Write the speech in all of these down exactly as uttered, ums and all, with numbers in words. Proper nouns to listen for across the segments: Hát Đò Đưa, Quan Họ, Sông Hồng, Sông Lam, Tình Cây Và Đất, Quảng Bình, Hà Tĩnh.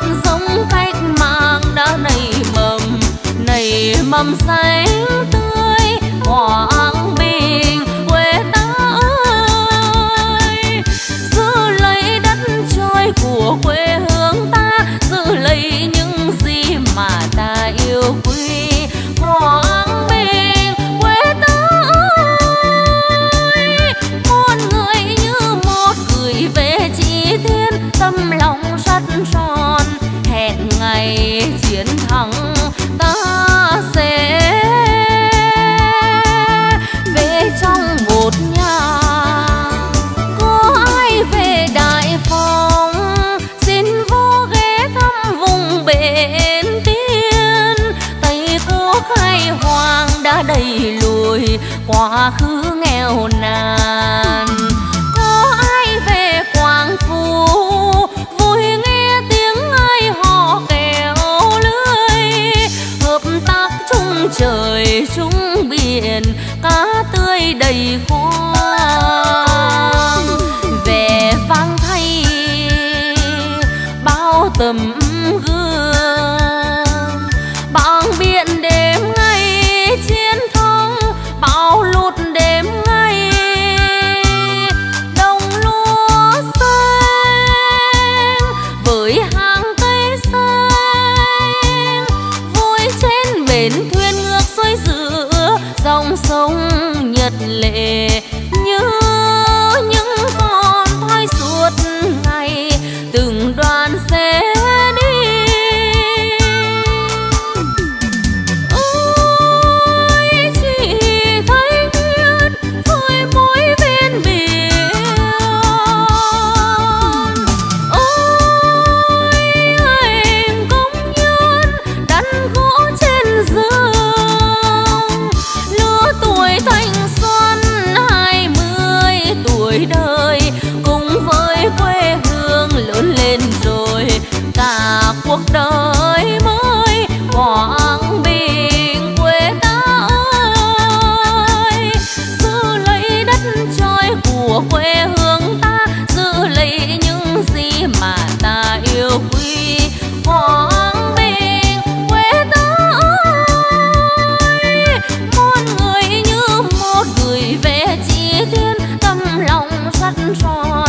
hạt giống cách mạng đã nảy mầm, nảy mầm xanh tươi Quảng Bình quê ta ơi. Giữ lấy đất trời của quê hương ta, giữ lấy những gì mà ta yêu quý. Quảng Bình quê ta ơi, con người như một gửi về chi thiên, tâm lòng rất tròn, hẹn ngày chiến thắng ta sẽ về trong một nhà. Có ai về Đại Phong xin vô ghé thăm vùng Bến Tiên, Tây Cố khai hoang đã đẩy lùi quá khứ nghèo nàn. Có ai về Quảng Phú vui nghe tiếng ai họ kéo lưới, hợp tác chung trời chung biển, cá tươi đầy khoang. Về vang thay bao tầm gương, bằng biển đêm ngày chiến thắng, bao lụt đêm ngày đồng lúa xanh với hàng cây xanh. Vui trên bến thuyền ngược xuôi giữa dòng sông Nhật Lệ, như những con thoi suốt ngày từng đoàn xe đi. Ôi chỉ thấy biết với mỗi bên biển, ôi anh công nhân đắn gỗ trên giường, lứa tuổi thanh xuân hai mươi tuổi đời cùng với quê hương lớn lên rồi cả cuộc đời mới. Quảng Bình quê ta ơi, giữ lấy đất trời của quê hương ta, giữ lấy những gì mà ta yêu quý. Quảng Bình quê ta ơi, con người như một gửi về chi thiên, tâm lòng rất tròn,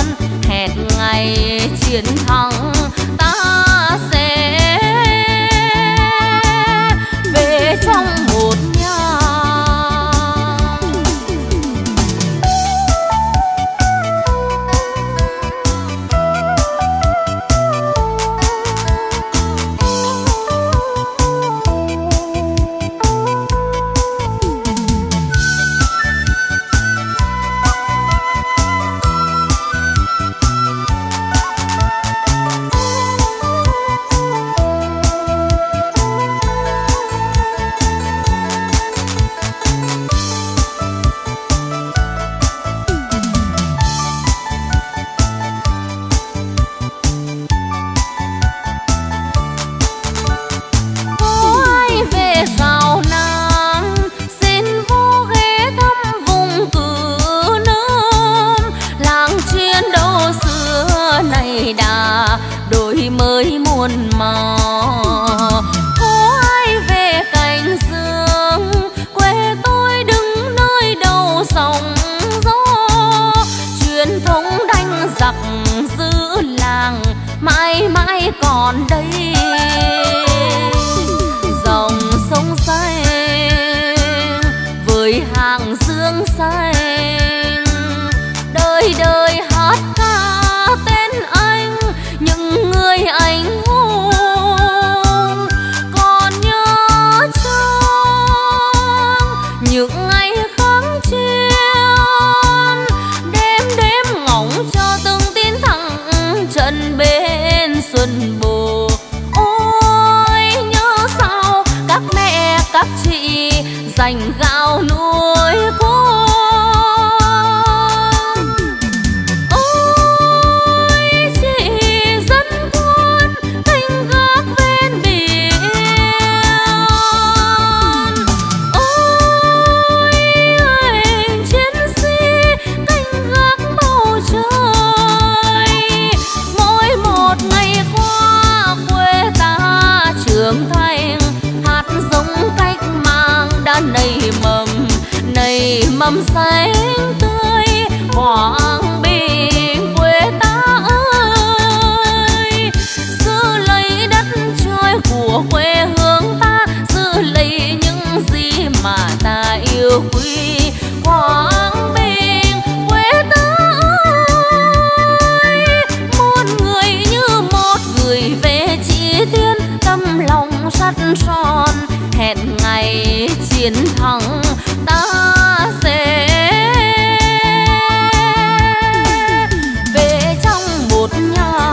hẹn ngày chiến thắng ta sẽ về trong một nhà. Còn đây dòng sông xanh với hàng dương xanh, đời đời hát ca tên anh, những người anh hùng còn nhớ trong những ngày kháng chiến, đêm đêm ngóng cho từng tin thẳng trận bên xuân. Các chị dành gạo nuôi con, ôi chị dẫn con canh gác bên biển, ôi anh chiến sĩ canh gác bầu trời. Mỗi một ngày qua nảy mầm, nảy mầm xanh tươi Quảng Bình quê ta ơi. Giữ lấy đất trời của quê hương ta, giữ lấy những gì mà ta yêu quý. Quảng Bình quê ta ơi, một người như một người về chi thiên, tâm lòng sắt son hẹn ngày chiến thắng ta sẽ về trong một nhà.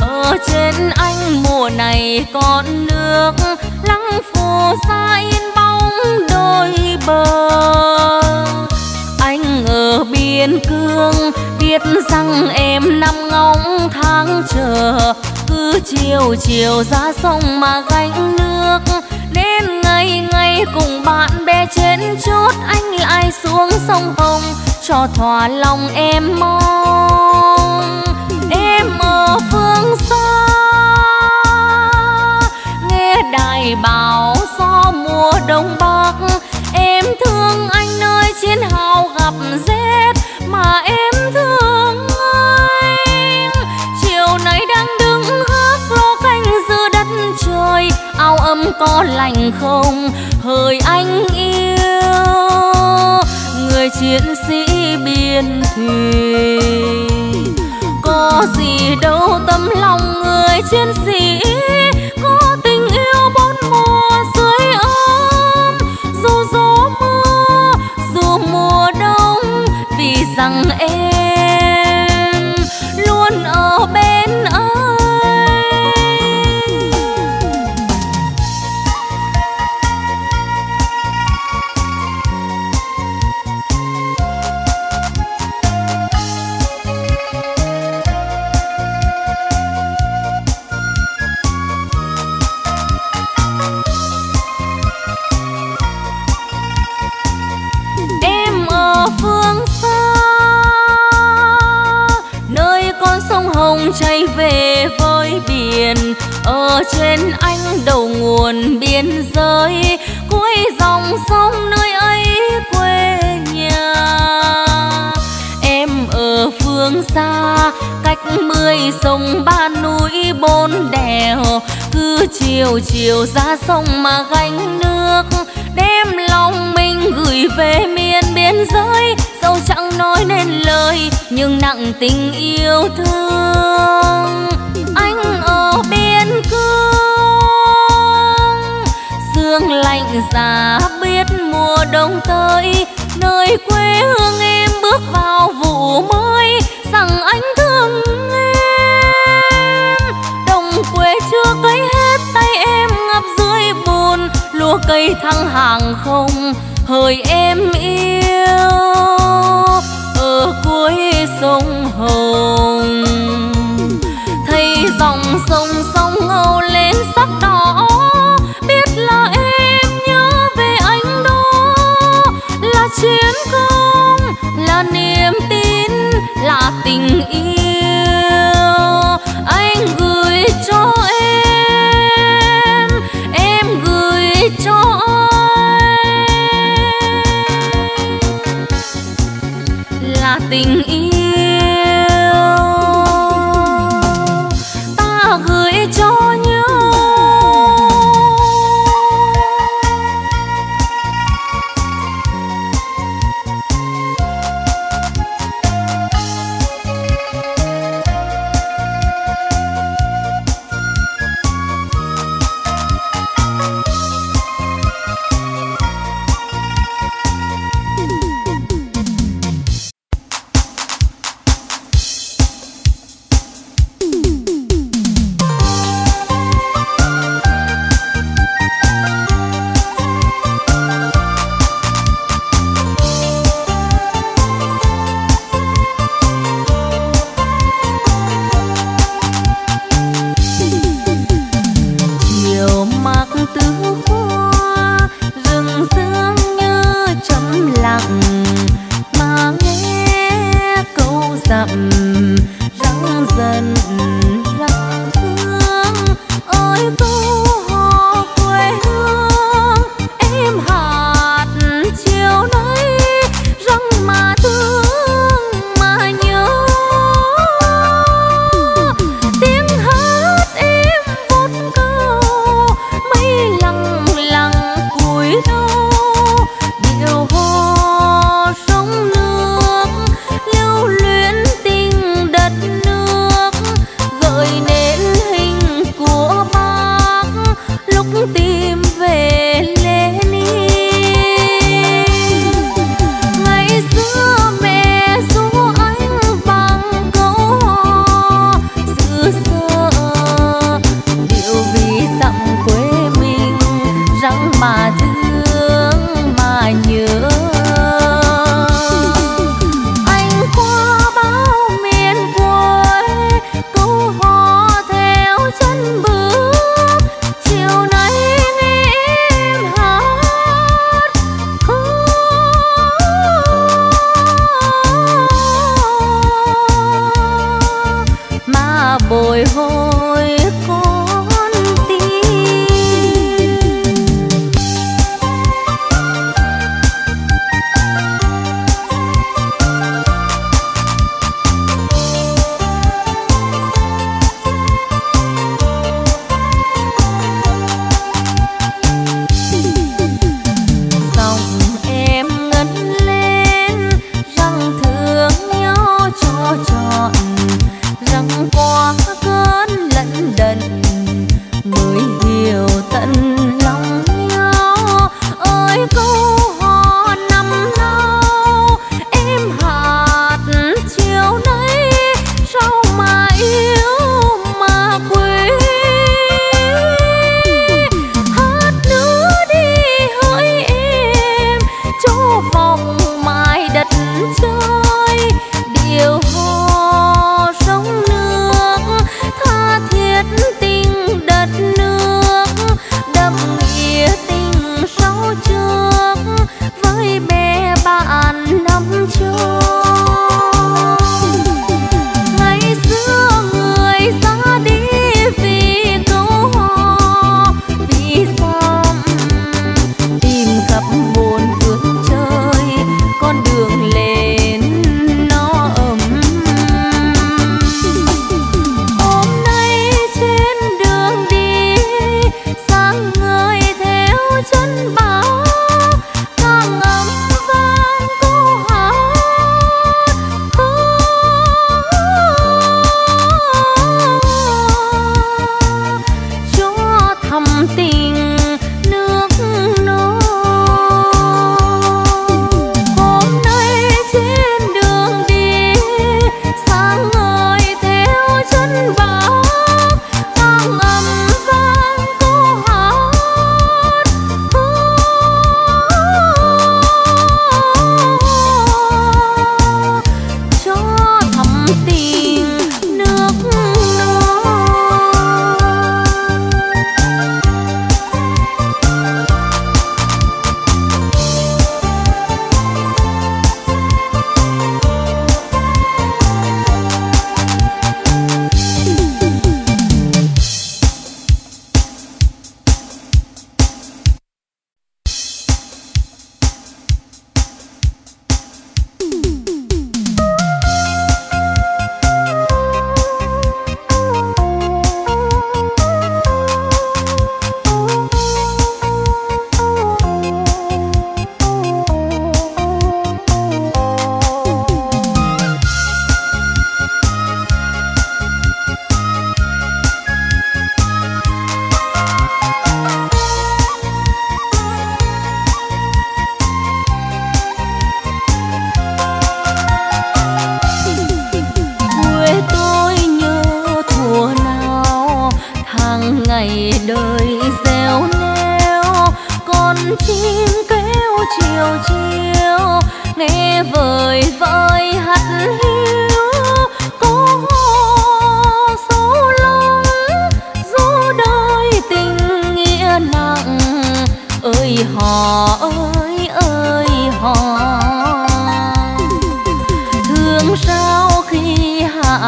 Ở trên anh mùa này còn nước, lắng phù sa in bóng đôi bờ. Anh ở biên cương biết rằng em năm ngóng tháng chờ, cứ chiều chiều ra sông mà gánh nước. Đến ngày ngày cùng bạn bè trên chốt, anh lại xuống sông Hồng cho thỏa lòng em mong. Em ở phương xa nghe đài báo gió mùa đông bắc, em thương anh nơi chiến hào gặp rét mà em thương anh. Chiều nay đang đứng hát lô canh giữa đất trời, áo ấm có lành không hỡi anh yêu người chiến sĩ biên thùy. Có gì đâu tấm lòng người chiến sĩ, có tình yêu bốn mùa dưới ấm. Dù gió mưa, dù mùa đông, vì rằng em luôn ở bên anh. Chạy về với biển, ở trên anh đầu nguồn biên giới, cuối dòng sông nơi ấy quê nhà. Em ở phương xa cách mười sông ba núi bốn đèo, cứ chiều chiều ra sông mà gánh nước. Đem lòng mình gửi về miền biên giới, dẫu chẳng nói nên lời nhưng nặng tình yêu thương. Anh ở biên cương sương lạnh giá biết mùa đông tới, nơi quê hương em bước vào vụ mới rằng anh thương em. Đồng quê chưa cấy hết tay em ngập dưới bùn, lúa cây thăng hàng không hỡi em yêu ở cuối sông Hồng. Thấy dòng sông sông Âu lên sắc đỏ, biết là em nhớ về anh đó. Là chiến công, là niềm tin, là tình yêu anh gửi cho em, em gửi cho anh.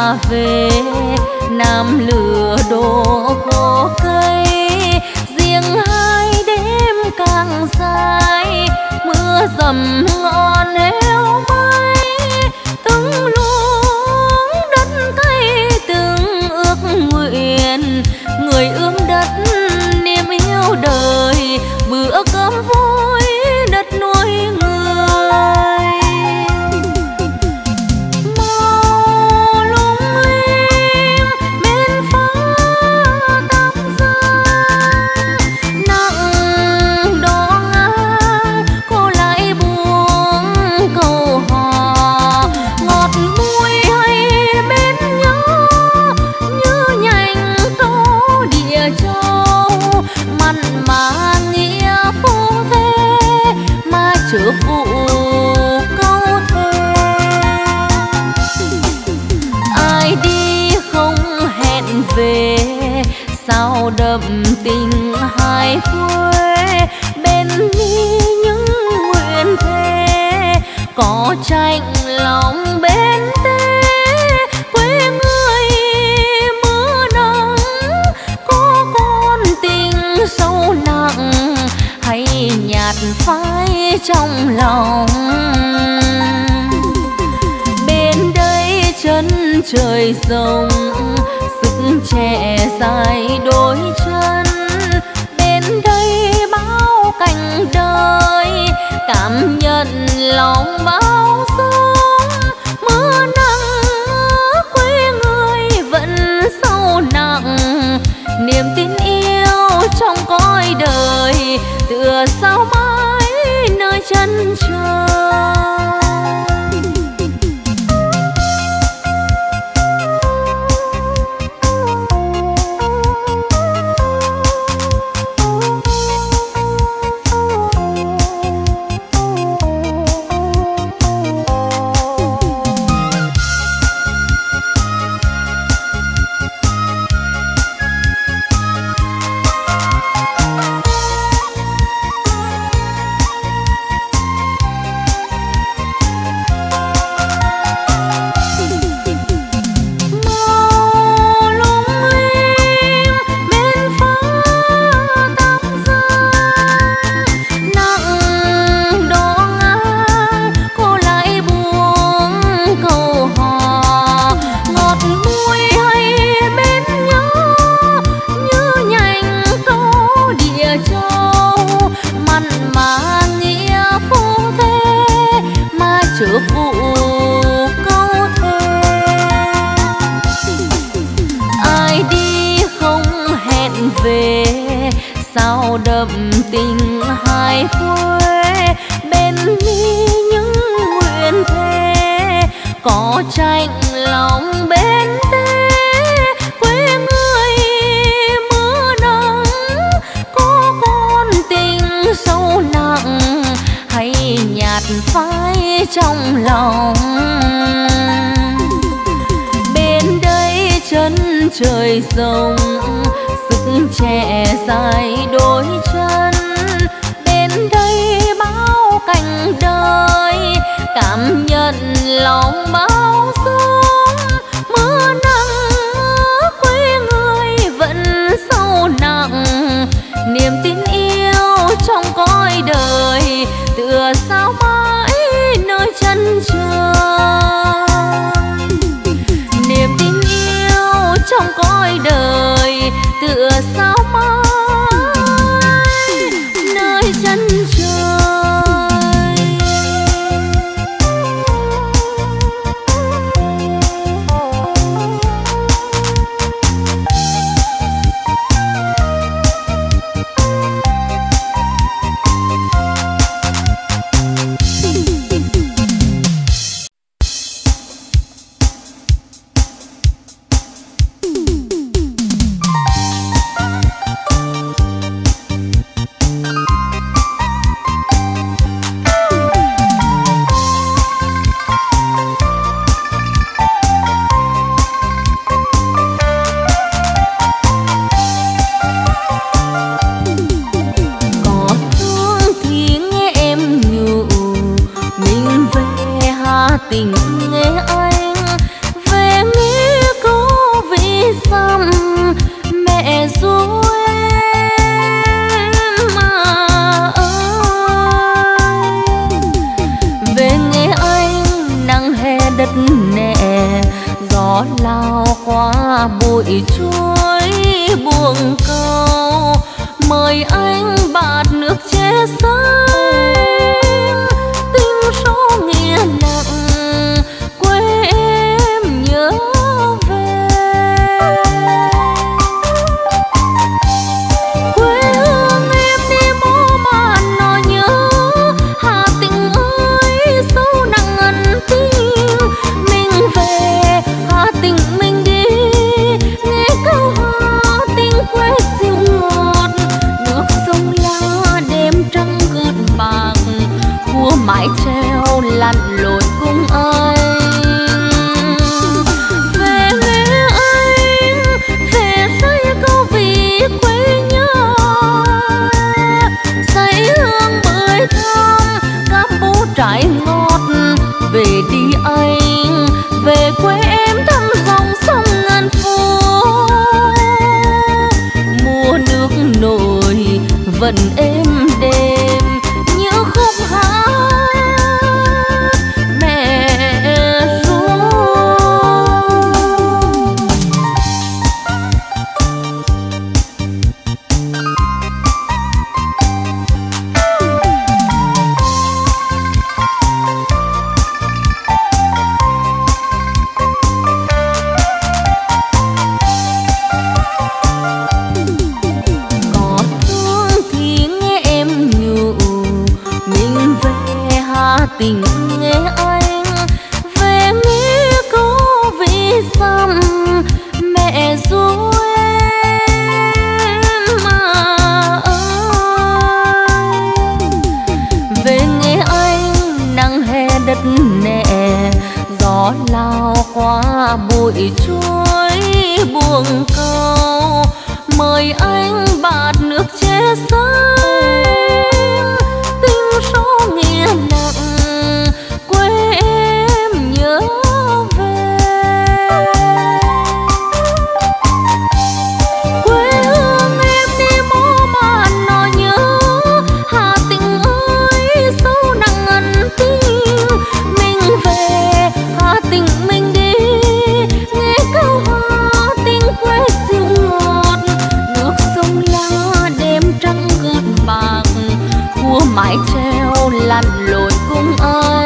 ta về Nam lửa đổ khô cây. Riêng hai đêm càng dài, mưa dầm ngọn héo bay. Từng luống đất cây, từng ước nguyện người ươm đất niềm yêu đời. Bữa cơm vui đất nuôi người, màu lung linh bên phố tóc rơi nặng đỏ ngang. Cô lại buông câu hò ngọt mùi hay bên nhau như nhành tố địa châu. Mặn mà chớ phụ câu thề, ai đi không hẹn về. Sao đậm tình hai quê, bên mi những nguyện thề. Có tranh lòng bên tê, quê người mưa nắng. Có con tình sâu nặng hay nhạt phai trong lòng. Bên đây chân trời rộng, sức trẻ dài đôi chân. Bên đây bao cảnh đời, cảm nhận lòng bao dung. Mưa nắng quê người vẫn sâu nặng, niềm tin yêu trong cõi đời tựa sao mãi nơi chân trời. Chớ phụ câu thề, ai đi không hẹn về. Sao đậm tình hai quê, bên mi những nguyện thề. Có tranh lòng bên tê, quê người mưa nắng. Có con tình sâu nặng hay nhạt phai trong lòng. Bên đây chân trời rộng, sức trẻ dài đôi chân. Bên đây bao cảnh đời, cảm nhận lòng bao dung. Mưa nắng quê người vẫn sâu nặng, niềm tin yêu trong cõi đời tựa sao mãi nơi chân trời. Niềm tin yêu trong cõi đời tựa sao mãi nơi chân trời. Mm-hmm. gió lao qua bụi chuối buồng câu, mời anh bạt nước che say. Tình số nghĩa nặng quê em nhớ về, quê hương em đi mô mà nó nhớ. Hà tình ơi sâu nặng ẩn tình, mình về Hà tình mình đi. Nghe câu Hà tình quê xinh ngọt, nước sông lá đêm trắng gợn bạc, khua mãi treo lặn lội cùng ai. Về nghe anh về say câu vì quê nhớ, say hương bưởi thơm các bố trái ngọt. Về đi anh về quê em thăm dòng sông ngàn phố, mùa nước nổi vẫn êm đềm như khúc hát mẹ ru. Có thương thì nghe em nhủ, mình về Hà tình nghe anh về nghĩ cố vì xăm mẹ ru em mà ơi. Về nghe anh nắng hè đất nẹ, gió lao qua bụi chuối buồng câu, mời anh bạt nước che say. Tình số nghĩa nặng quê em nhớ về, quê hương em đi mô mà nó nhớ. Hà tình ơi sâu nặng ẩn tình, mình về Hà tình mình đi. Nghe câu Hà tình quê xinh ngọt, nước sông lá đêm trắng gợn bạc, khua mãi treo lặn lội cùng anh.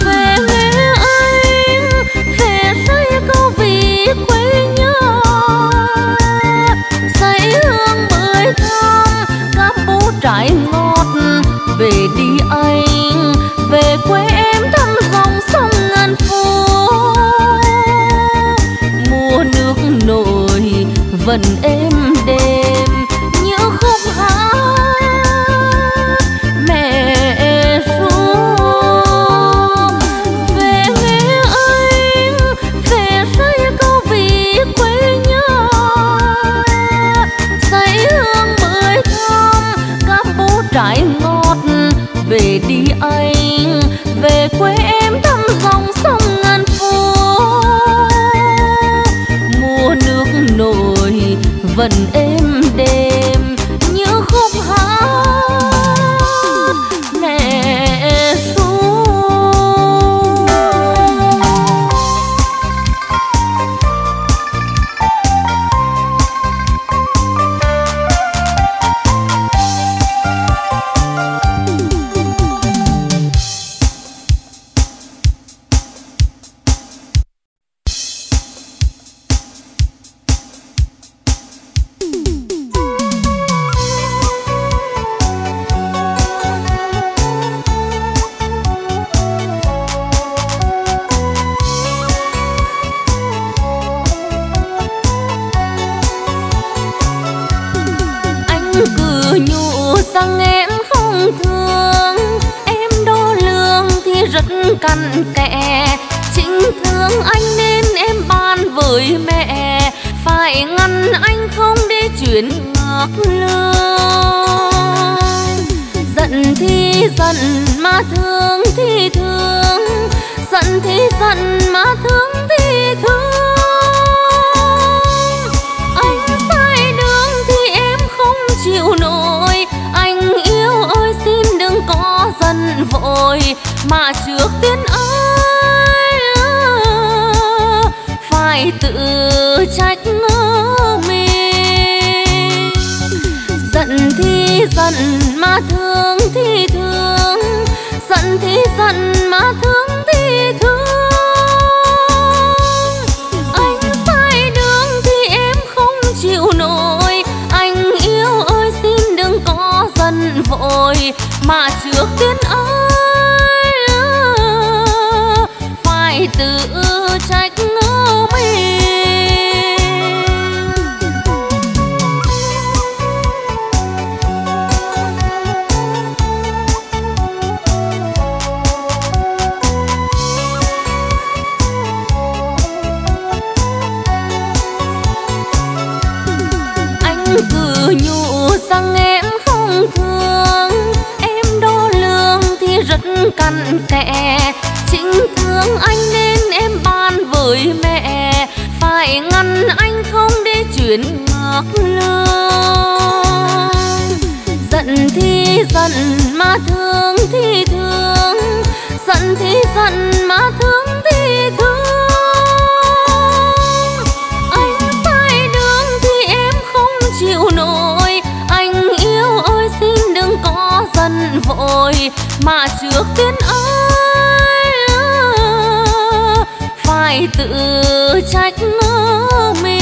Về nghe anh về say câu vì quê nhớ, say hương bưởi thơm các bố trái ngọt. Về đi anh về quê em thăm dòng sông ngàn phố, mùa nước nổi vẫn êm đềm như khúc hát mẹ ru. Về nghe anh về say câu vì quê nhớ, say hương bưởi thơm các bố trái ngọt. Về đi anh về quê em thăm dòng sông ngàn phố, mùa nước nổi vẫn êm đềm như khúc hát mẹ ru. Căn kẽ chính thương anh nên em bàn với mẹ, phải ngăn anh không đi chuyển ngược lương. Giận thì giận mà thương thì thương, giận thì giận mà thương thì thương. Anh sai đường thì em không chịu nổi, anh yêu ơi xin đừng có giận vội mà trước tiên ơi. tự trách mình. Giận thì giận mà thương thì thương, giận thì giận mà thương thì thương. Anh sai đường thì em không chịu nổi, anh yêu ơi xin đừng có giận vội mà trước tiên anh phải tự trách mình. Anh cứ nhủ rằng em không thương, em đo lường thì rất cặn kẽ. Chính thương anh nên em ban với mẹ, phải ngăn anh không để chuyển ngược lương. Giận thì giận mà thương thì thương, giận thì giận mà thương thì thương. Anh sai đường thì em không chịu nổi, anh yêu ơi xin đừng có giận vội mà trước tiên anh phải tự trách mình.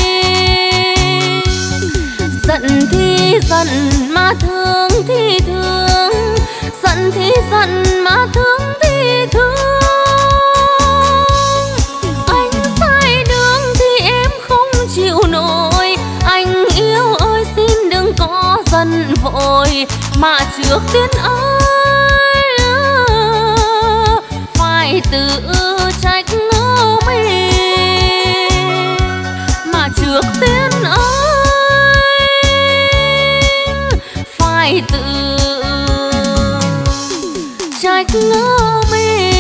Giận thì giận mà thương thì thương, giận thì giận mà thương thì thương. Anh sai đường thì em không chịu nổi, anh yêu ơi xin đừng có giận vội mà trước tiên anh phải tự trách mình. Mà trước tiên anh phải tự trách mình.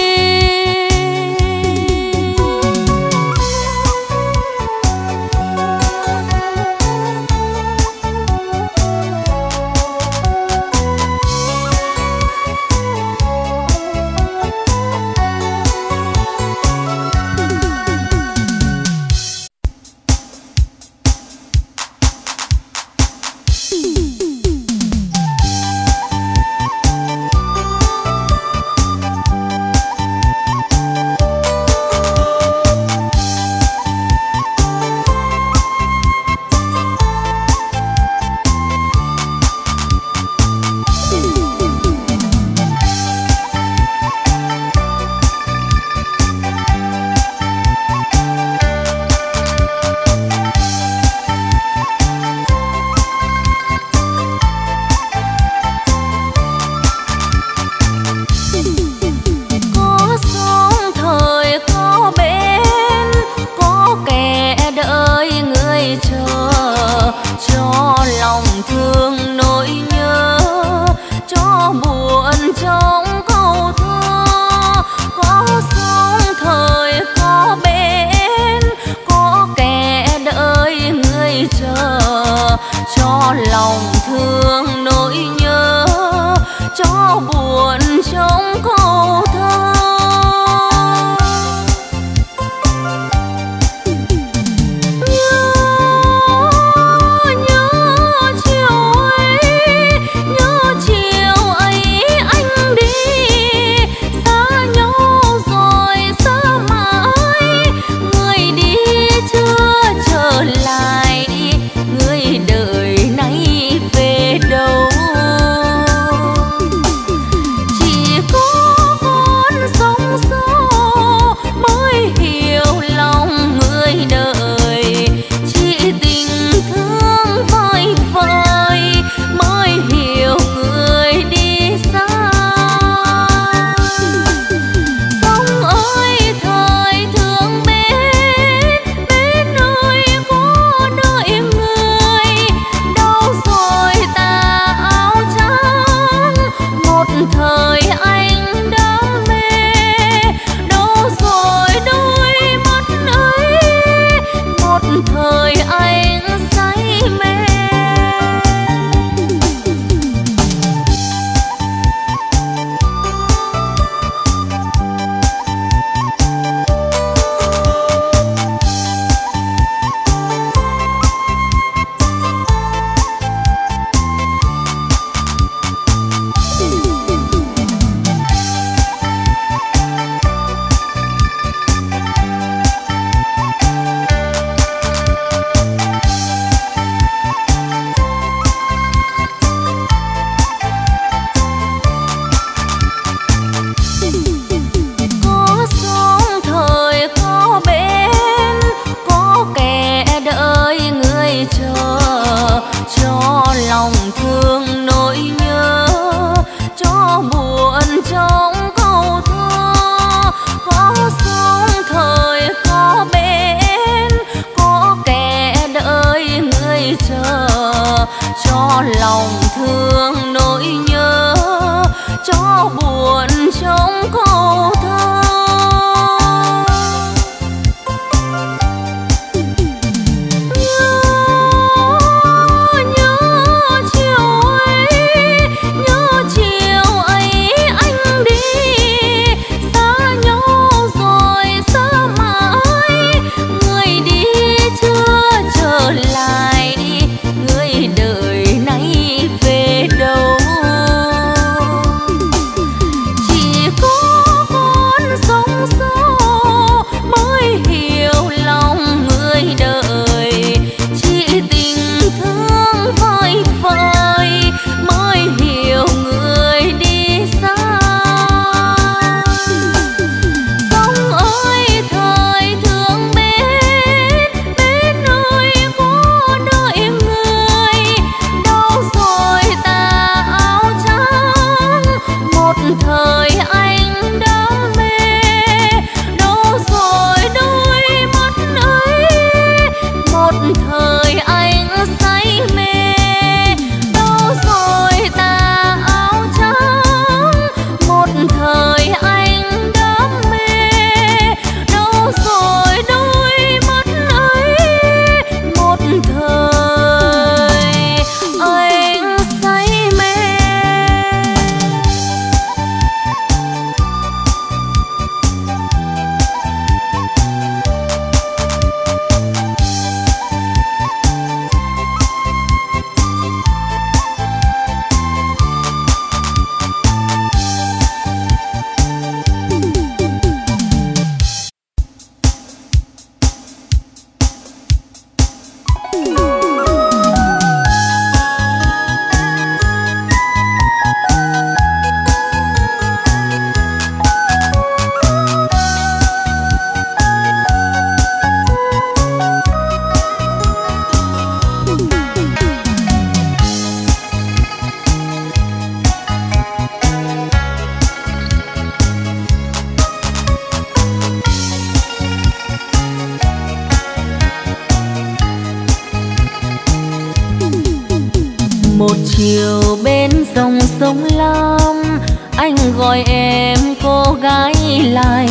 chiều bên dòng sông Lam, anh gọi em cô gái lái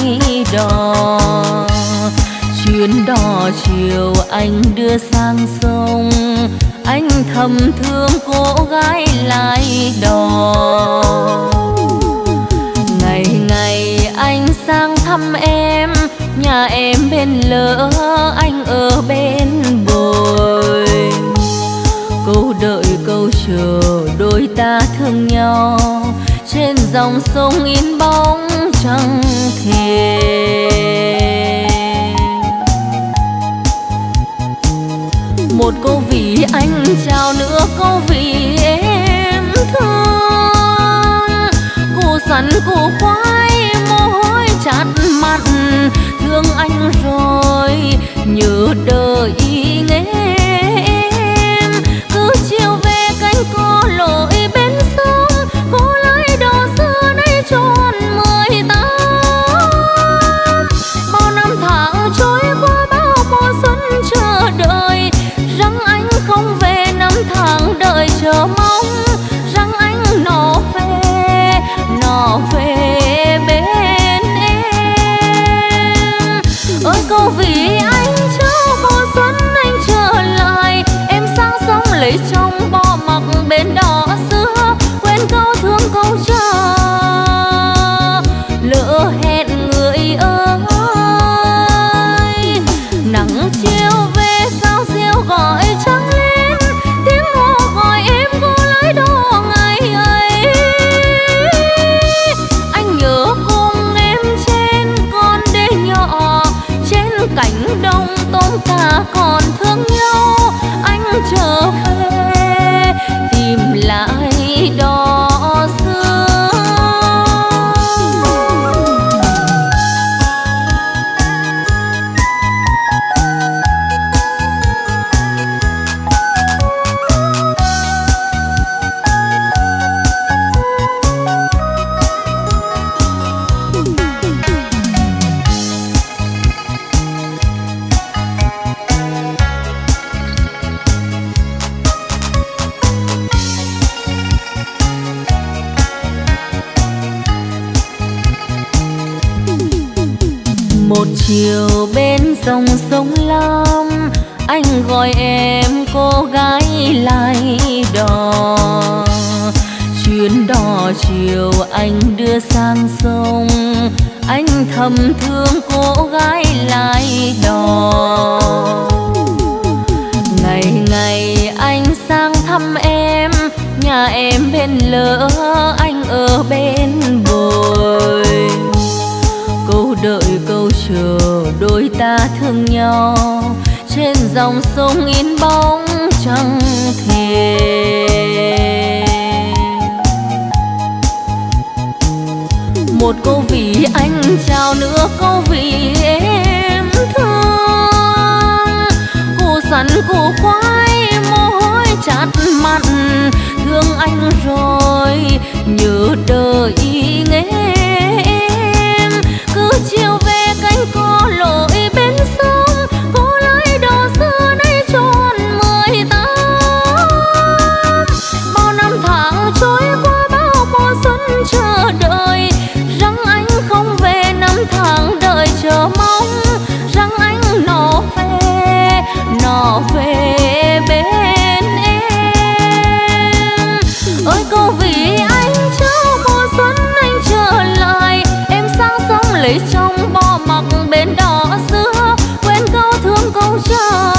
đò. Chuyến đò chiều anh đưa sang sông, anh thầm thương cô gái lái đò. Ngày ngày anh sang thăm em, nhà em bên lỡ anh ở bên bồi. Câu đợi câu chờ đôi ta thương nhau, trên dòng sông in bóng trăng thề. Một câu vì anh trao nữa câu vì em thương. Củ sắn củ khoai mồ hôi chát mặt, thương anh rồi nhớ đời nghe em. Cứ chiều về cánh cô lội bên sông, cô lái đò xưa nay tròn mười tám. Bao năm tháng trôi qua bao mùa xuân chờ đợi, rằng anh không về năm tháng đợi chờ mong, rằng anh nó về, nó về bên em. Ôi câu vì anh trao mùa xuân anh trở lại, em sang sông lấy trong bó mặc bên đỏ xưa, quên câu thương câu chờ lỡ hẹn người ơi. Nắng chiều về sao diêu gọi trắng lên, tiếng hò gọi em cô lái đò ngày ấy. Anh nhớ cùng em trên con đê nhỏ, trên cánh đồng tôm cá còn thương nhau. Anh trở về tìm lại đò xưa. Một chiều bên dòng sông Lam, anh gọi em cô gái lái đò. Chuyến đò chiều anh đưa sang sông, anh thầm thương cô gái lái đò. Ngày ngày anh sang thăm em, nhà em bên lỡ anh ở bên bồi. Câu đợi câu chờ đôi ta thương nhau, trên dòng sông in bóng trăng thề. Một câu vì anh trao nữa câu vì em thương. Củ sắn củ khoai mồ hôi chát mặt, thương anh rồi nhớ đời nghe. Cứ chiều về cánh cô lội bên sông, cô lái đò xưa nay tròn mười tám. Bao năm tháng trôi qua bao mùa xuân chờ đợi, rằng anh không về năm tháng đợi chờ mong, rằng anh nó về, nó về bên em. Ôi câu vì anh trao mùa xuân anh trở lại, sang sông lấy trong bó mặc bên đỏ xưa, quên câu thương câu chờ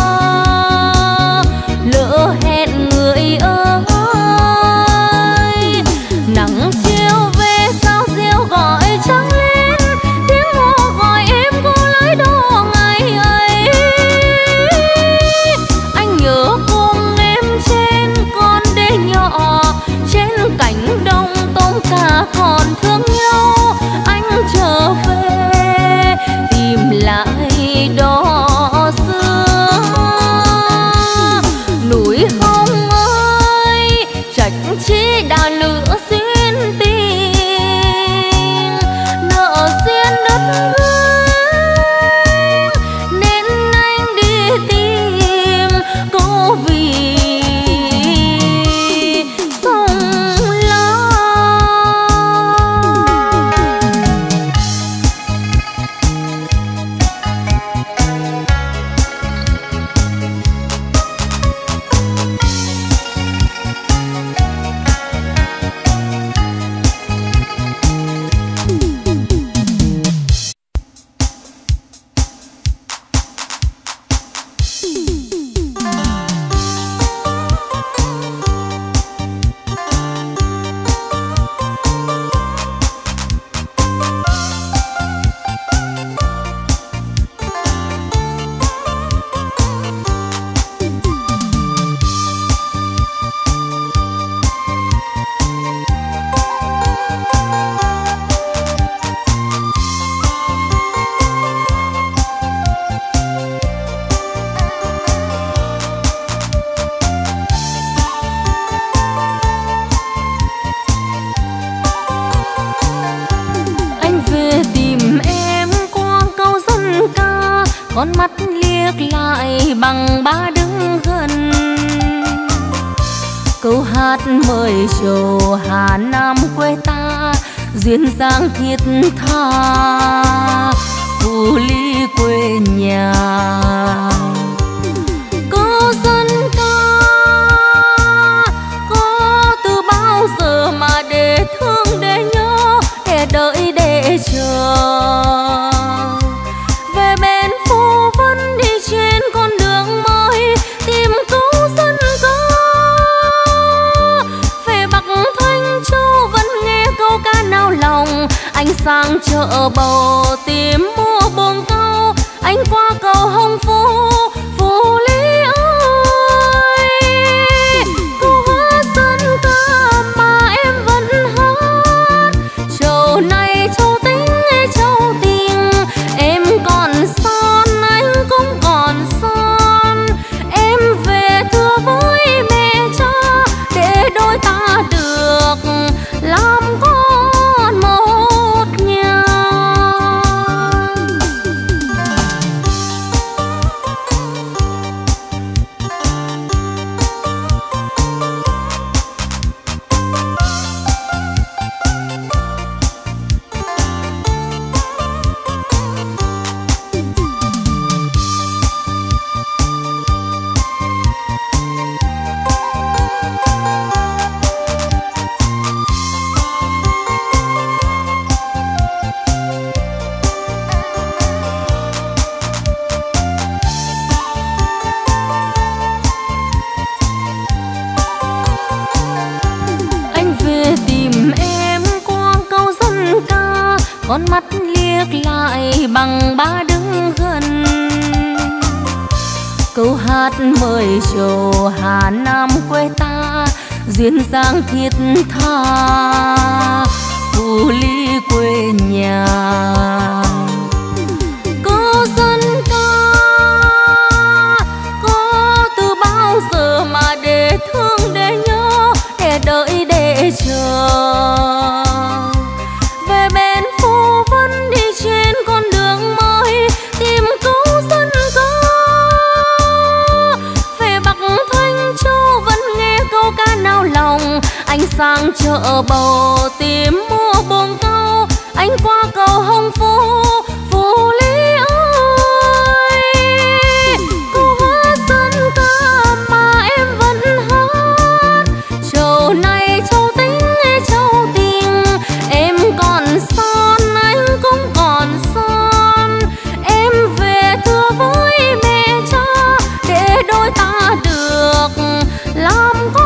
lỡ hẹn người ơi. Nắng chiều về sao diêu gọi trắng lên, tiếng hò gọi em cô lái đò ngày ấy. Anh nhớ cùng em trên con đê nhỏ, trên cánh đồng tôm cá còn thương nhau. Trở về tìm lại đó xưa. nước lại bằng ba đấng hân. Câu hát mời chiều Hà Nam quê ta duyên dáng thiết tha, phù ly quê nhà. Có dân ca có từ bao giờ mà để thương để nhớ, để đợi để chờ. Anh sang chợ bầu tìm mua buồng câu, anh qua cầu Hồng Phú, Phú Lý ơi. Câu hát dân ca mà em vẫn hát, châu này châu tính châu tình, em còn son anh cũng còn son. Em về thưa với mẹ cha để đôi ta được làm con. Con mắt liếc lại bằng ba đấng hân. Câu hát mời chiều Hà Nam quê ta duyên dáng thiết tha, phù ly quê nhà. Có dân ca có từ bao giờ mà để thương để nhớ, để đợi để chờ. Anh sang chợ bầu tìm mua buồng câu, anh qua cầu Hồng Phú, Phú Lý ơi. Câu hát dân ca mà em vẫn hát, châu này châu tính châu tình, em còn son anh cũng còn son. Em về thưa với mẹ cha để đôi ta được làm con.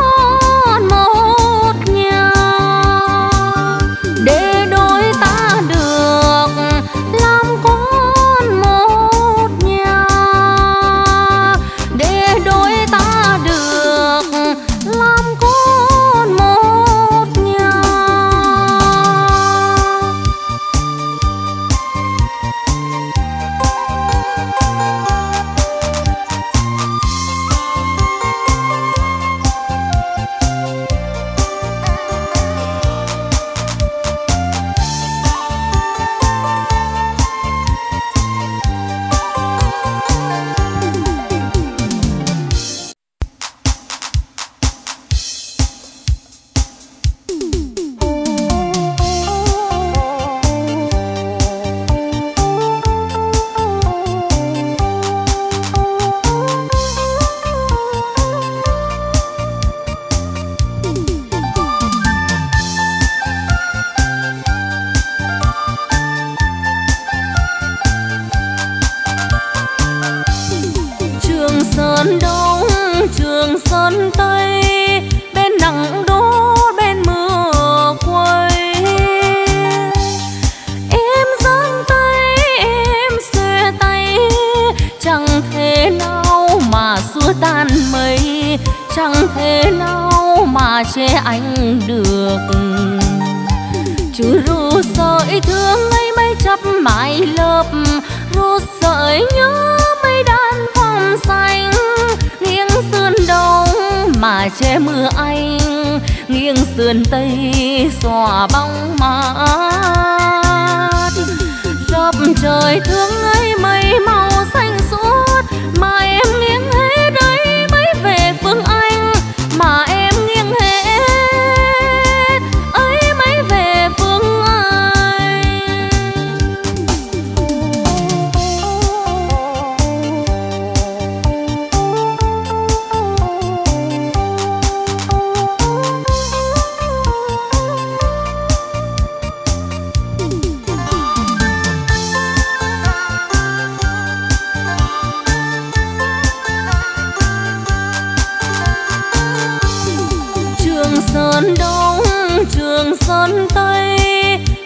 sơn tây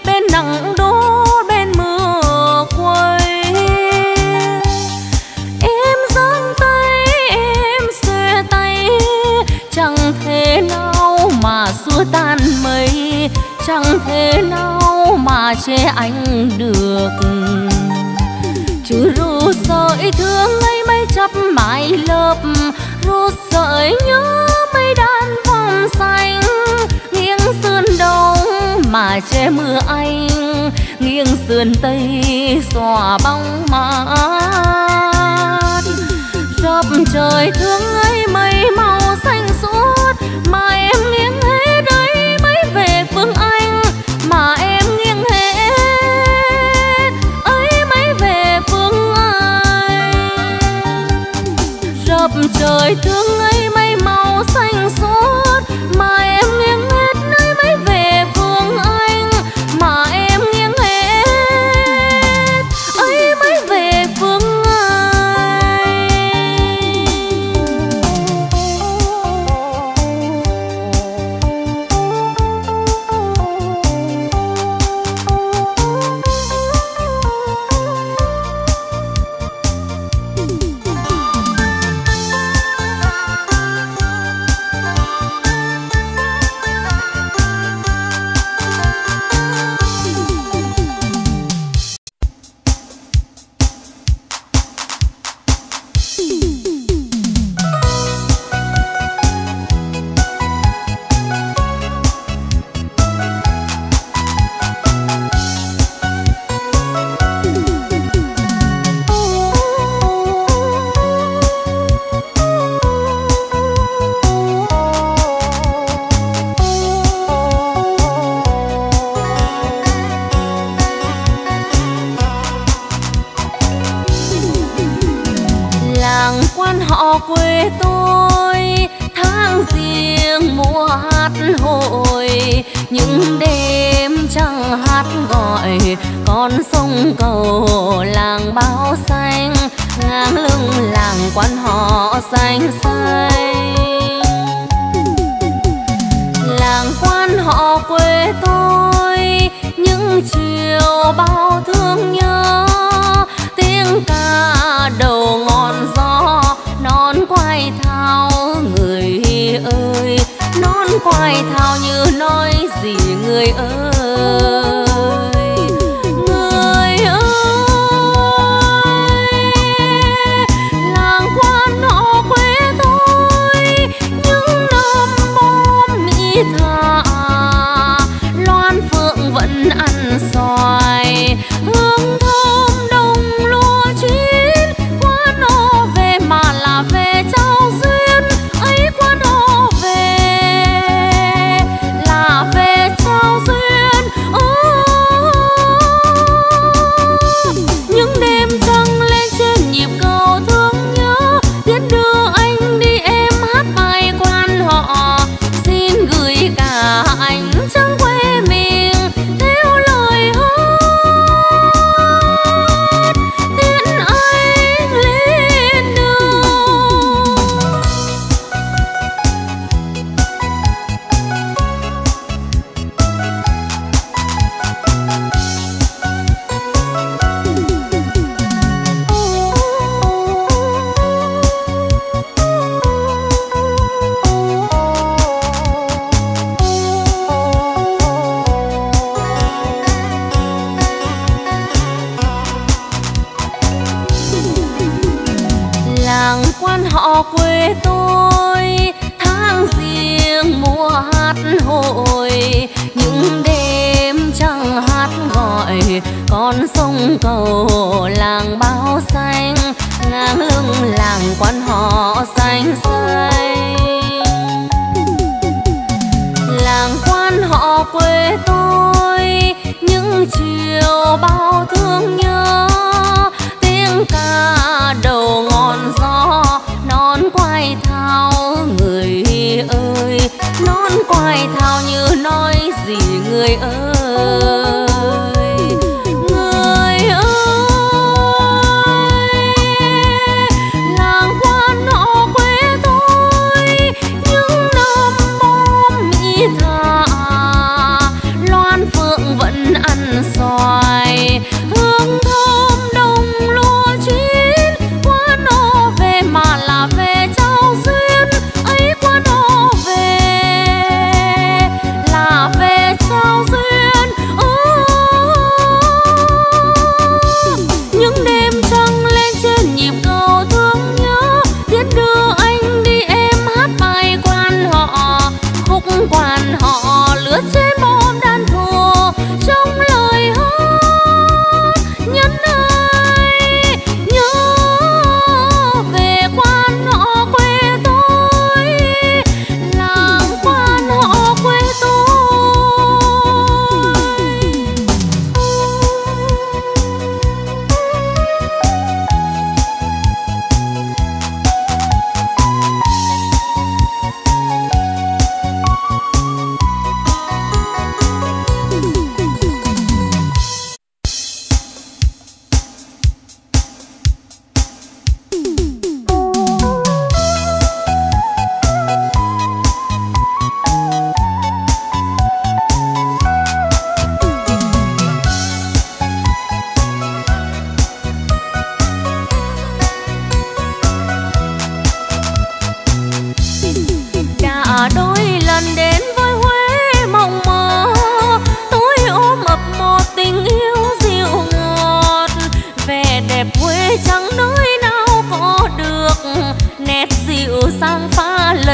bên nắng đố bên mưa quay. Em giang tay em xuê tay chẳng thể nào mà xua tan mây, chẳng thể nào mà che anh được. Chứ ru sợi thương ấy mây chắp mái lớp, ru sợi nhớ mây đan vòng xanh. Nghiêng sườn đông mà che mưa anh, nghiêng sườn tây xòa bóng mát. Rập trời thương ấy mây màu xanh suốt, mà em nghiêng hết ấy mới về phương Anh. Mà em nghiêng hết ấy mới về phương Anh. Rập trời thương ấy mây màu xanh suốt, mà em nghiêng hết ấy mới về phương Anh. Mà em nghiêng hết ấy mới về phương Anh.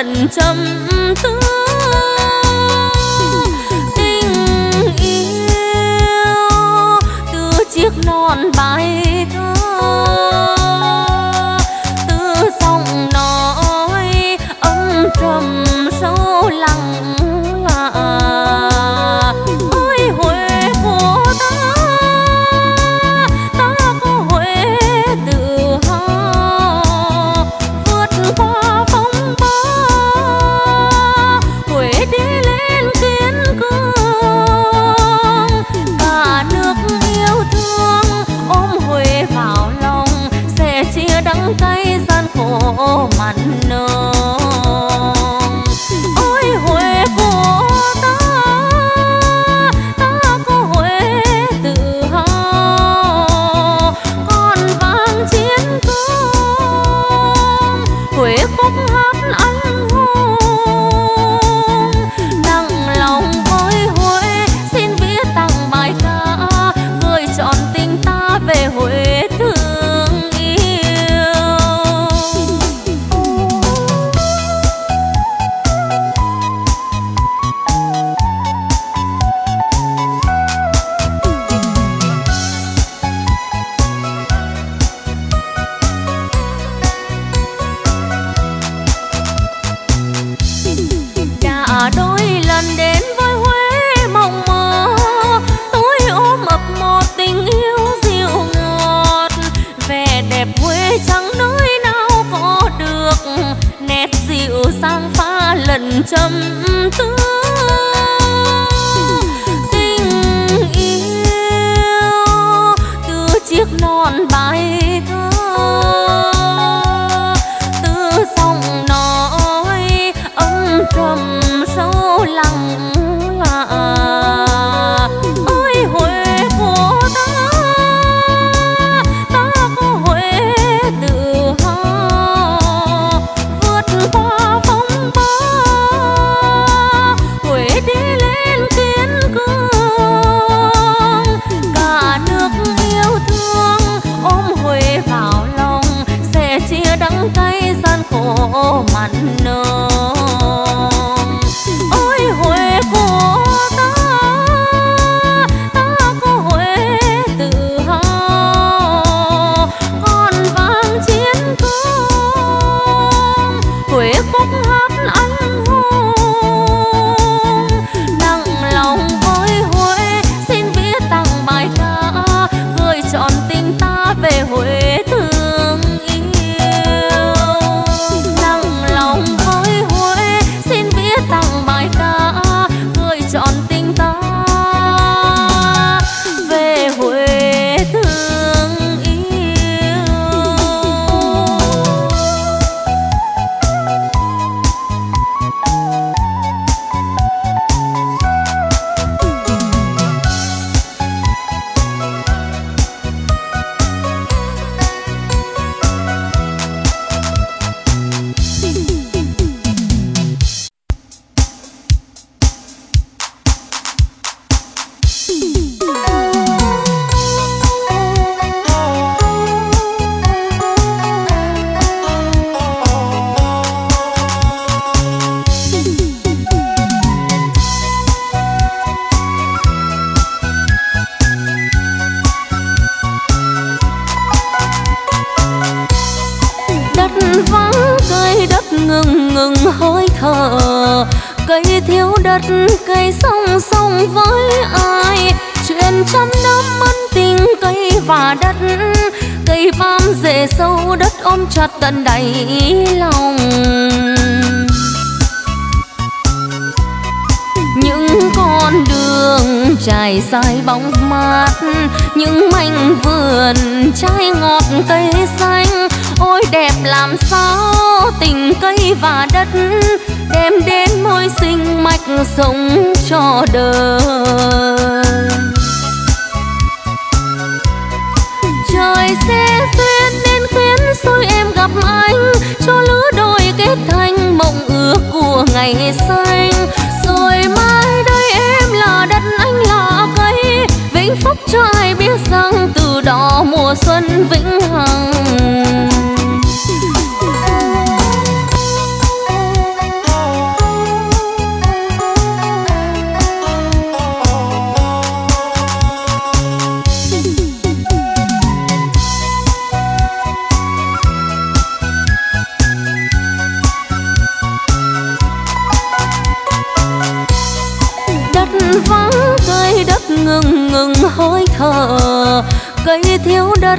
lần trăm thương tình yêu từ chiếc non bay thơ từ dòng nói âm trầm sâu lặng lạ. Tận đầy lòng những con đường trải dài bóng mát, những mảnh vườn trái ngọt cây xanh, ôi đẹp làm sao tình cây và đất đem đến môi sinh mạch sống cho đời. Trời sẽ duyên nên khiến xui em gặp anh, cho lứa đôi kết thành mộng ước của ngày xanh. Rồi mai đây em là đất anh là cây, vĩnh phúc cho ai biết rằng từ đó mùa xuân vĩnh hằng.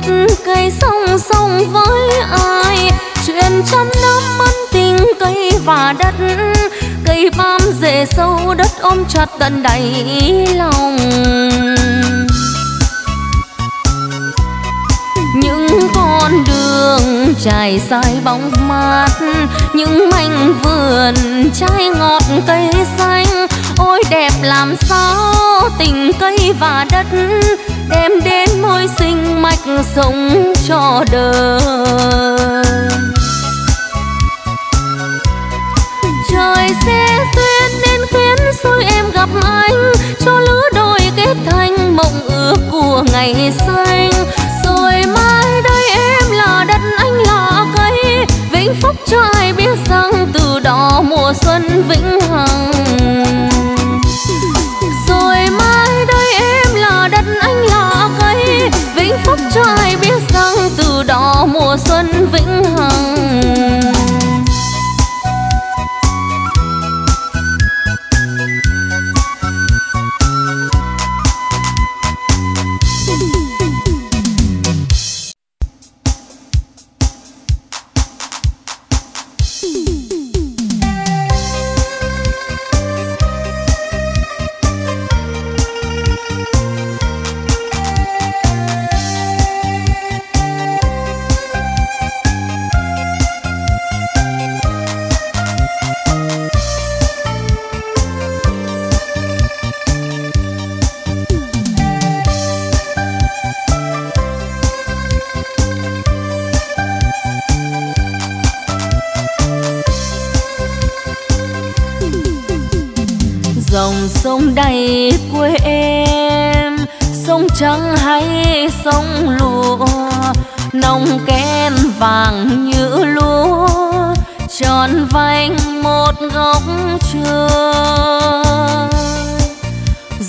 đất cây song song với ai, chuyện trăm năm ân tình cây và đất, cây bám rễ sâu đất ôm chặt tận đầy lòng. Những con đường trải dài bóng mát, những mảnh vườn trái ngọt cây xanh, ôi đẹp làm sao tình cây và đất đem đến môi sinh mạch sống cho đời. Trời sẽ duyên nên khiến xui em gặp anh, cho lứa đôi kết thành mộng ước của ngày xanh. Rồi mai đây em là đất anh là cây, vĩnh phúc cho ai biết rằng từ đó mùa xuân vĩnh hằng. Rồi mai đây em là đất anh là cây, vĩnh phúc cho ai biết rằng từ đó mùa xuân vĩnh hằng. Dòng sông đầy quê em, sông trắng hay sông lụa, nồng kén vàng như lúa, tròn vành một góc trường.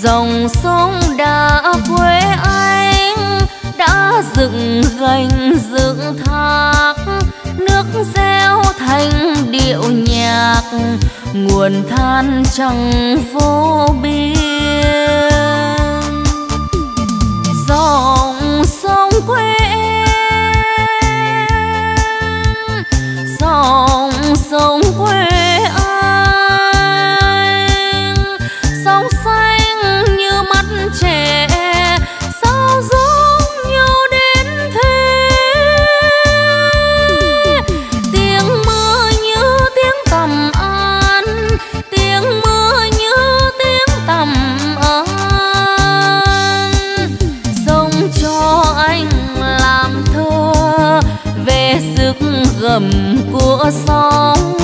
Dòng sông đã quê anh, đã dựng gành dựng thác, nước reo thành điệu nhạc, nguồn than chẳng vô biên. Dòng sông quê em, dòng sông quê anh, sông xanh như mắt trẻ, sao giống nhau đến thế. Tiếng mưa như tiếng tầm an, tiếng mưa như tiếng tầm an. Sông cho anh làm thơ về sức gầm của sóng,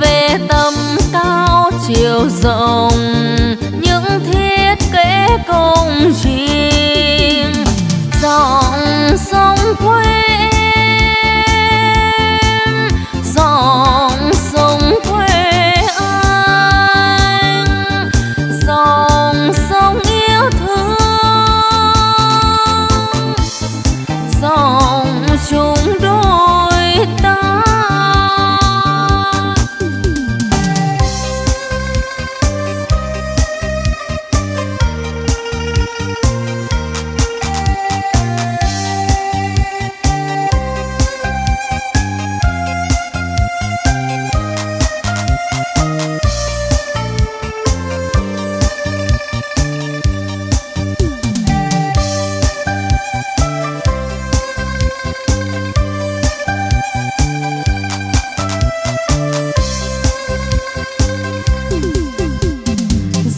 về tầm cao chiều rộng những thiết kế công trình. Dòng sông quê em, dòng sông quê anh, dòng sông yêu thương, dòng chung đôi ta.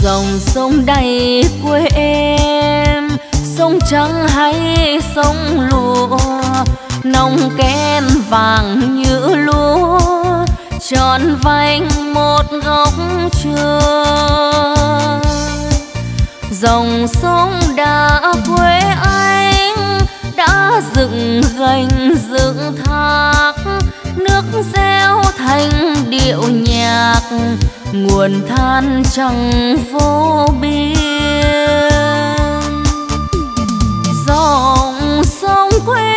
Dòng sông đầy quê em, sông trắng hay sông lụa, nồng kén vàng như lúa, tròn vành một góc trường. Dòng sông đã quê anh, đã dựng gành dựng thác, nước reo thành điệu nhạc, nguồn than chẳng vô biên. Dòng sông quê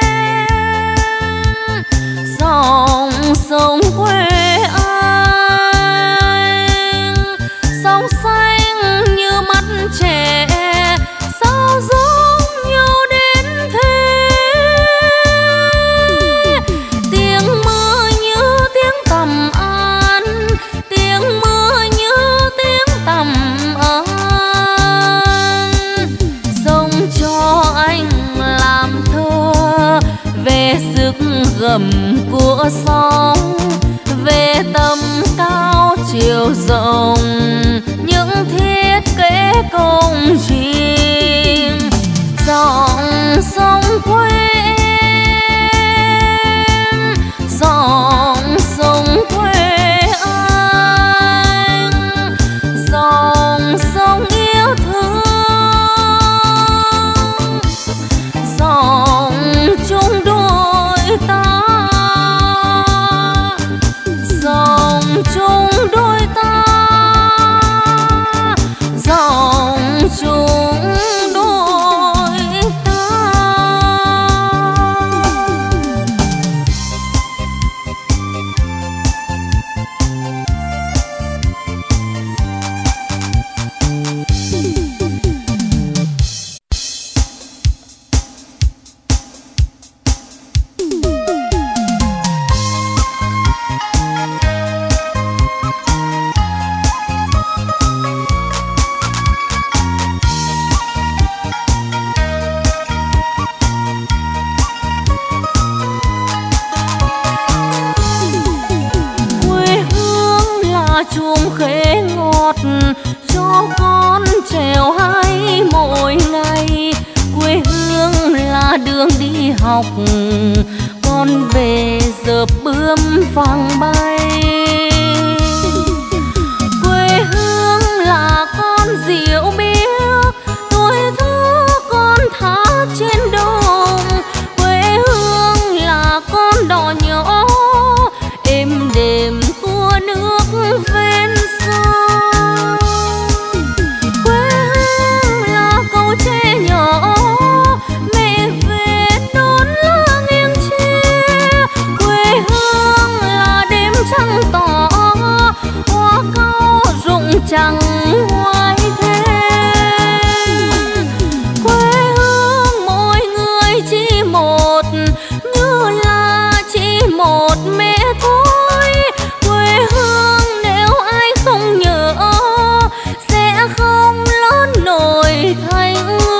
em, dòng sông quê anh, sông xanh như mắt trẻ, sao giống nhau đến ngầm của sóng về tầm cao chiều rộng, những thiết kế công trình dòng sông quê em, dòng sông quê anh, dòng sông yêu thương, dòng chung đôi ta, dòng chung đôi ta, dòng chung đôi ta. Con về dợp bướm phăng bay, quê hương là con diệu biếc, tuổi thơ con thả trên đồng. Quê hương là con đò nhỏ, êm đềm của nước ven sông. Quê hương là câu tre nhỏ, mẹ về trăng tỏ hoa cau rụng trăng hoài thêm. Quê hương mỗi người chỉ một, như là chỉ một mẹ thôi. Quê hương nếu ai không nhớ sẽ không lớn nổi thành ương.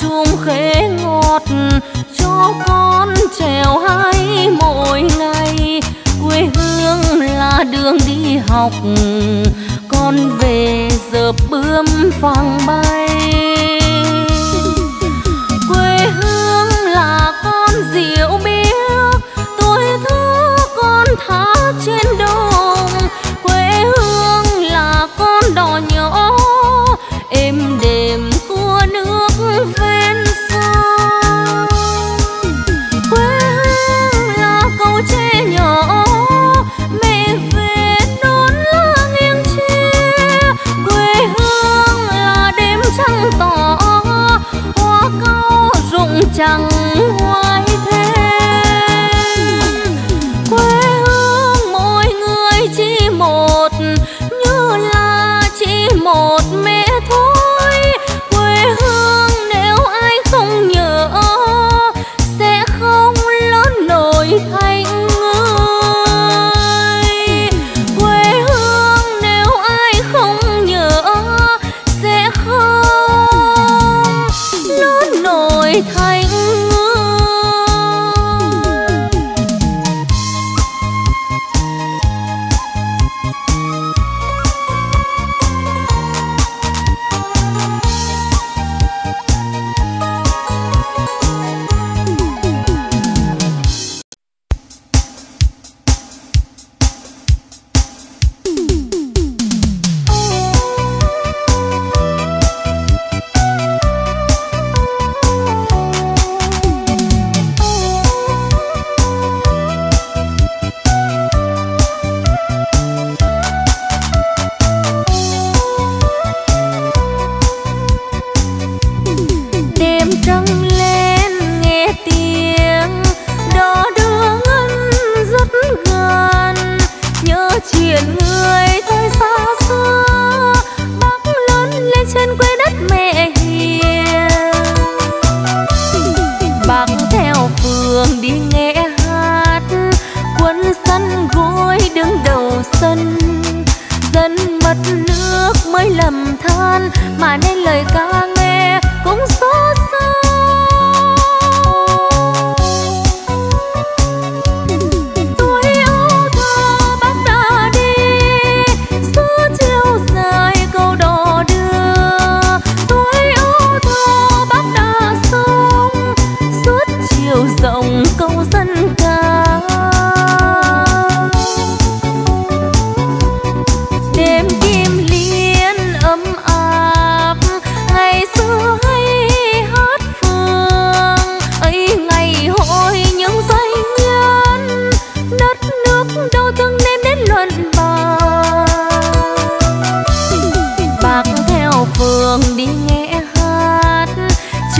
Chùm khế ngọt cho con trèo hái mỗi ngày, quê hương là đường đi học, con về dợp bướm phăng bay. Quê hương là con diệu biếc, tuổi thơ con thả trên đồng. Quê hương là con đò nhỏ, êm đềm của nước ven sông. Quê hương là câu tre nhỏ, mẹ về đốn lá nghiêng tre. Quê hương là đêm trăng tỏ, hoa cau rụng trăng hoài thêm. Quê hương mỗi người chỉ một, như là chỉ một mẹ thôi. Quê hương nếu ai không nhớ sẽ không lớn nổi thành người. Quê hương nếu ai không nhớ sẽ không lớn nổi thành người.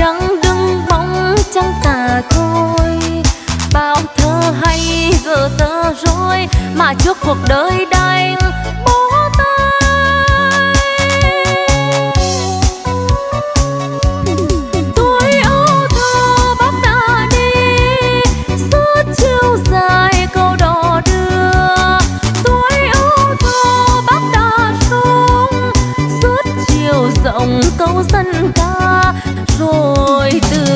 trắng đứng bóng trăng tà thôi. Bao thơ hay gỡ tơ rối mà trước cuộc đời đành bó tay. Tuổi ấu thơ bác đã đi suốt chiều dài câu đò đưa. Tuổi ấu thơ bác đã xuống suốt chiều rộng câu dân ca rồi tươi.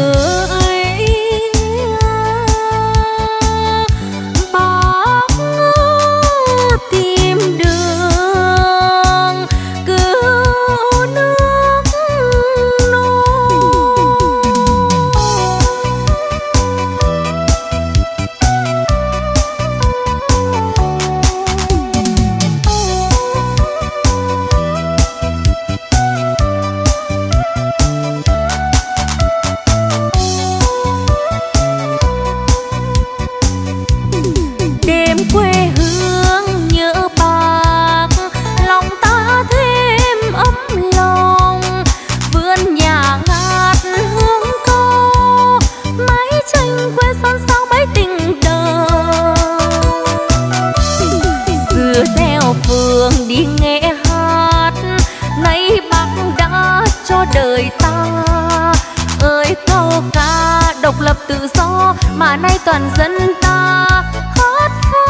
Độc lập tự do mà nay toàn dân ta khát khao.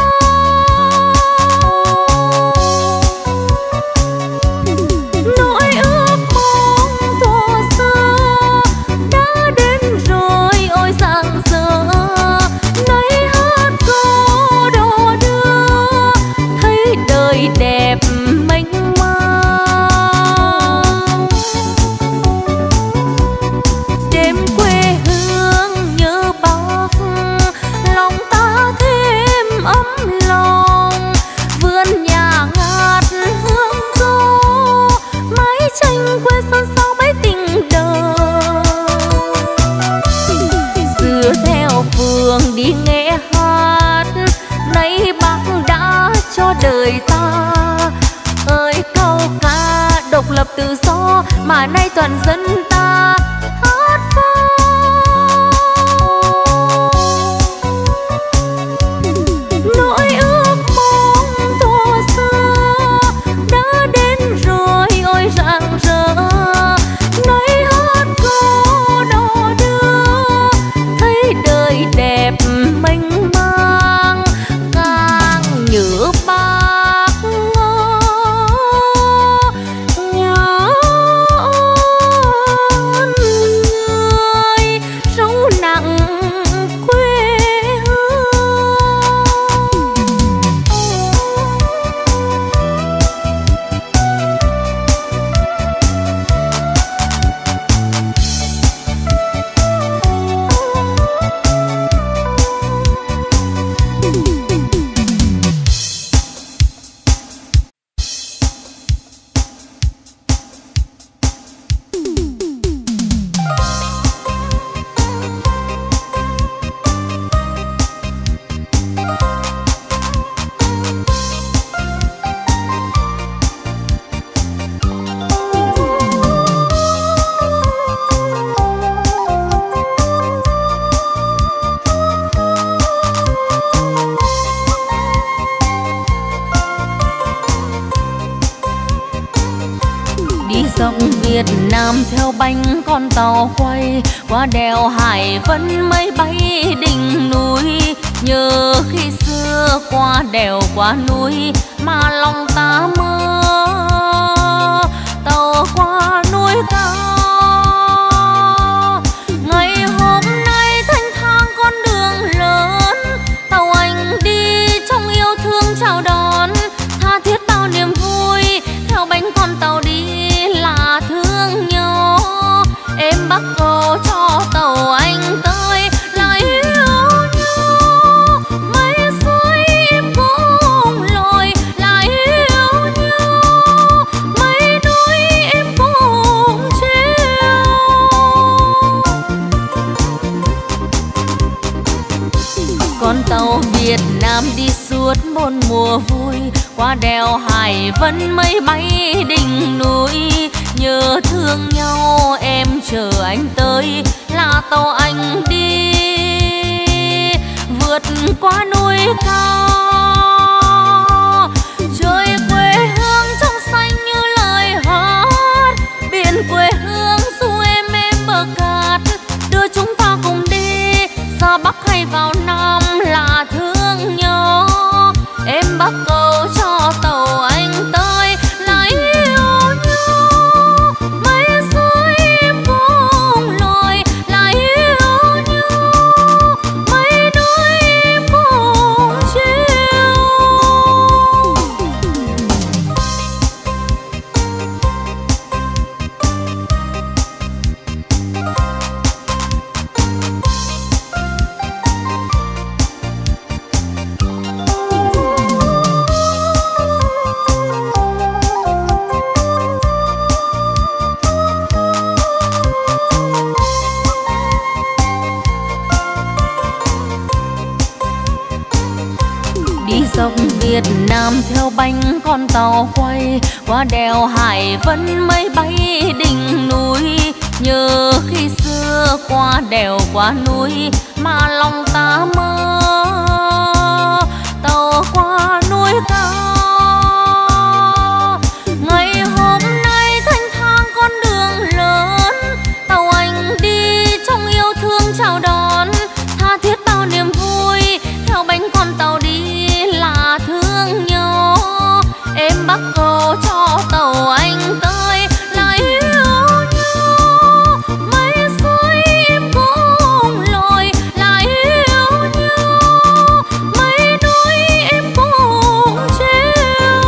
Nỗi ước mong thuở xưa đã đến rồi ôi rạng rỡ. Nay hát câu đò đưa thấy đời đẹp mênh mang. Đêm quê đi nghe hát, nay bác đã cho đời ta ơi câu ca độc lập tự do mà nay toàn dân ta hát vang. Nỗi ước mong thuở xưa đã đến rồi ôi rạng rỡ. Nay hát câu đò đưa thấy đời đẹp. Mênh mang càng nhớ bác nhớ người sâu nặng quê hương. Theo bánh con tàu quay qua đèo Hải Vân mới bay đỉnh núi. Nhớ khi xưa qua đèo qua núi mà lòng ta mơ. Tàu qua núi cao ngày hôm nay thanh thang con đường lớn. Tàu anh đi trong yêu thương chào đón tha thiết bao niềm vui. Theo bánh con tàu đi là thương nhớ. Em bắc cầu cho tàu anh tới là yêu nhau. Mấy suối em cũng lội là yêu nhau. Mấy núi em cũng treo. Con tàu Việt Nam đi suốt muôn mùa vui. Qua đèo Hải Vân mây bay đỉnh núi. Nhớ thương nhau em chờ anh tới là tàu anh đi, vượt qua núi cao trời quê hương trong xanh như lời hát biển quê hương du em em bờ cát đưa chúng ta cùng đi ra Bắc hay vào Nam là thương nhau em bắc cầu cho tàu anh tới là yêu nhau mấy dãy buông lội là yêu nhau mấy núi buông Việt Nam theo bánh con tàu quay qua đèo Hải Vân máy bay đỉnh núi nhớ khi xưa qua đèo qua núi mà lòng ta mơ tàu qua núi cao ngày hôm nay thanh thang con đường lớn tàu anh đi trong yêu thương chào đón tha thiết bao niềm vui theo bánh con tàu đi là thương nhau em bắc cầu cho tàu anh tới là yêu nhau mấy dãy em cũng lội là yêu nhau mấy núi em cũng treo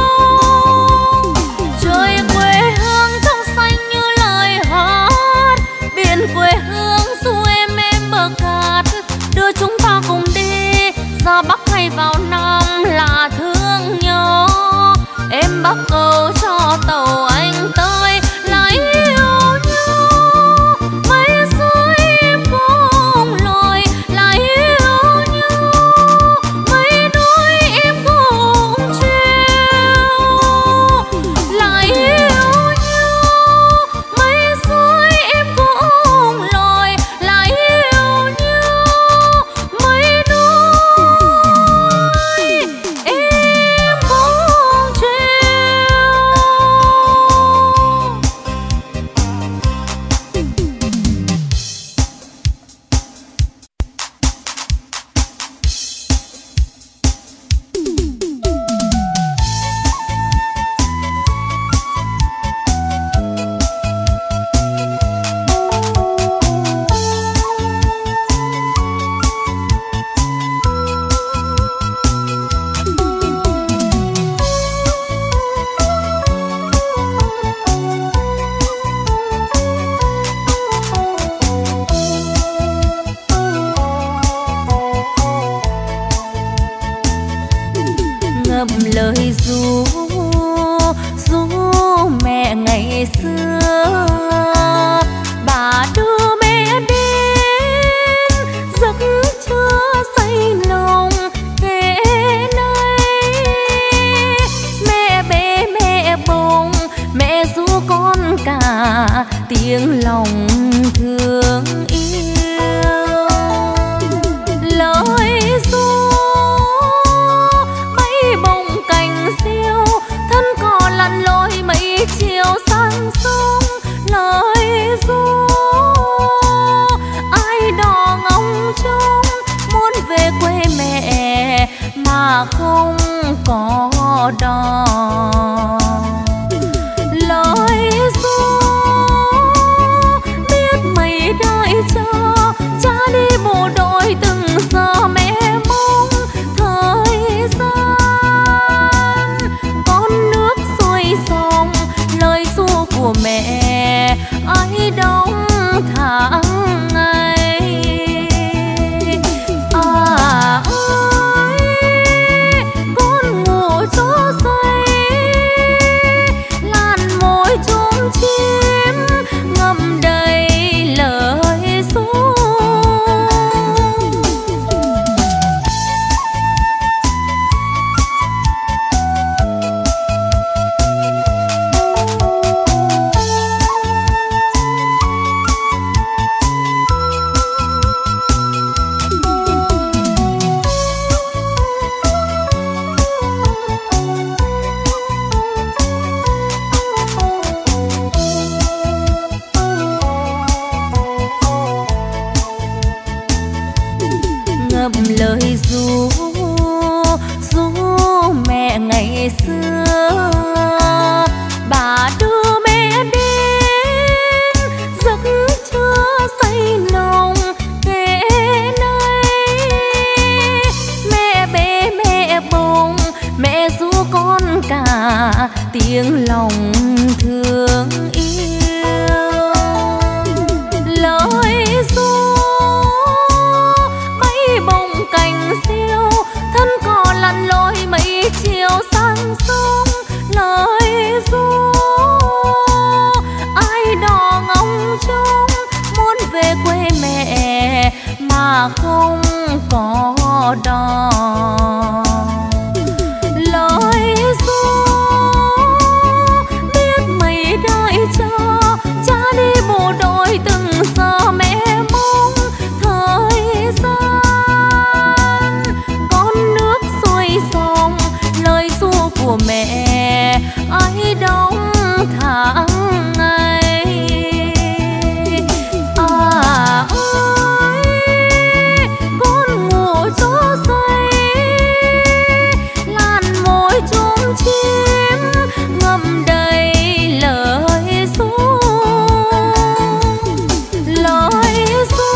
trời quê hương trong xanh như lời hát biển quê hương du em em bờ cát đưa chúng ta cùng đi ra Bắc hay vào Nam là thương nhau em bắc cầu cho tàu anh tới là yêu nhau mấy dãy em cũng lội là yêu nhau mấy núi em cũng treo là yêu nhau mấy dãy em cũng lội là yêu nhau mấy núi yêu. ngậm lời ru ru mẹ ngày xưa. Bà đưa mẹ đến giấc chưa say lòng kể nay. Mẹ bế mẹ bồng mẹ ru con cả tiếng lòng thương yêu. Lời ru bay bồng cành diêu thân cò lặn lội mấy chiều sang sông. Lời ru ai đò ngóng trông muốn về quê mẹ mà không có đò. Lời ru biết mấy đợi chờ cha đi bộ đội từng giờ mẹ mong thời gian con nước xuôi sông. Lời ru của mẹ ai đóng tháng ngày. À ơi con ngủ gió say làn môi chốn chim ngậm đầy lời ru. Lời ru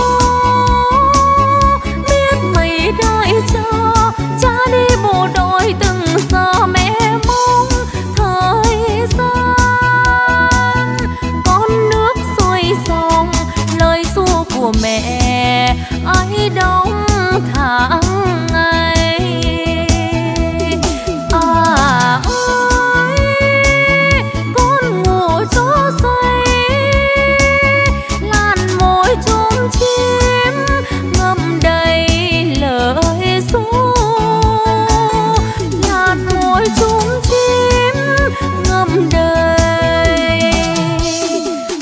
biết mấy đợi chờ cha đi bộ đội từng giờ mẹ mong thời gian con nước xuôi sông. Lời ru của mẹ ai đóng tháng ngày. À ơi con ngủ gió say làn môi chốn chim ngậm đầy lời ru. Làn môi chốn chim ngậm đầy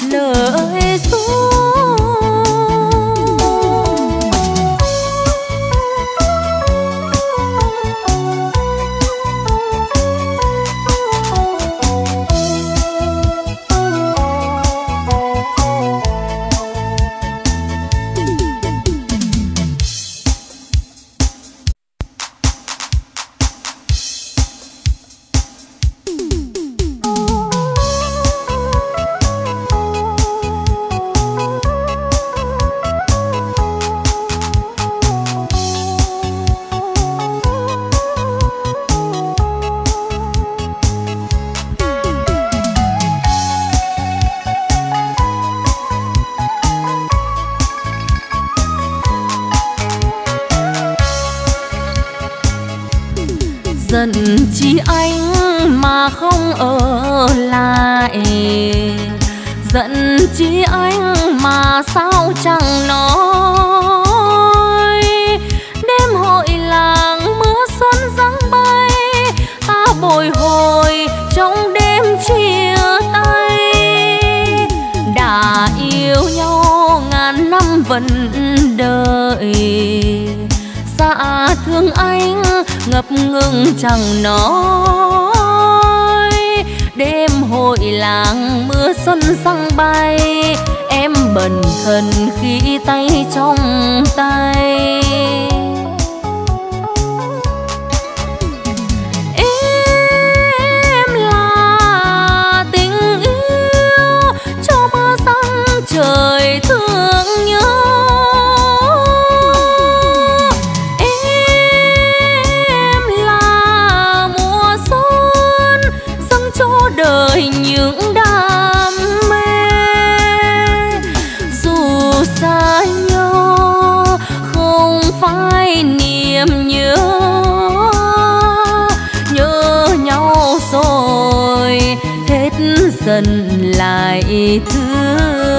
lời ru. Giận chi anh mà không ở lại, giận chi anh mà sao chẳng nói. Đêm hội làng mưa xuân giăng bay, ta bồi hồi trong đêm chia tay. Đã yêu nhau ngàn năm vẫn đợi, dạ thương anh ngập ngừng chẳng nói. Đêm hội làng mưa xuân giăng bay, em bần thần khi tay trong tay. Em là tình yêu cho mưa giăng trời thương nhớ. Đời những đam mê dù xa nhau không phải niềm nhớ. Nhớ nhau rồi hết dần lại thương.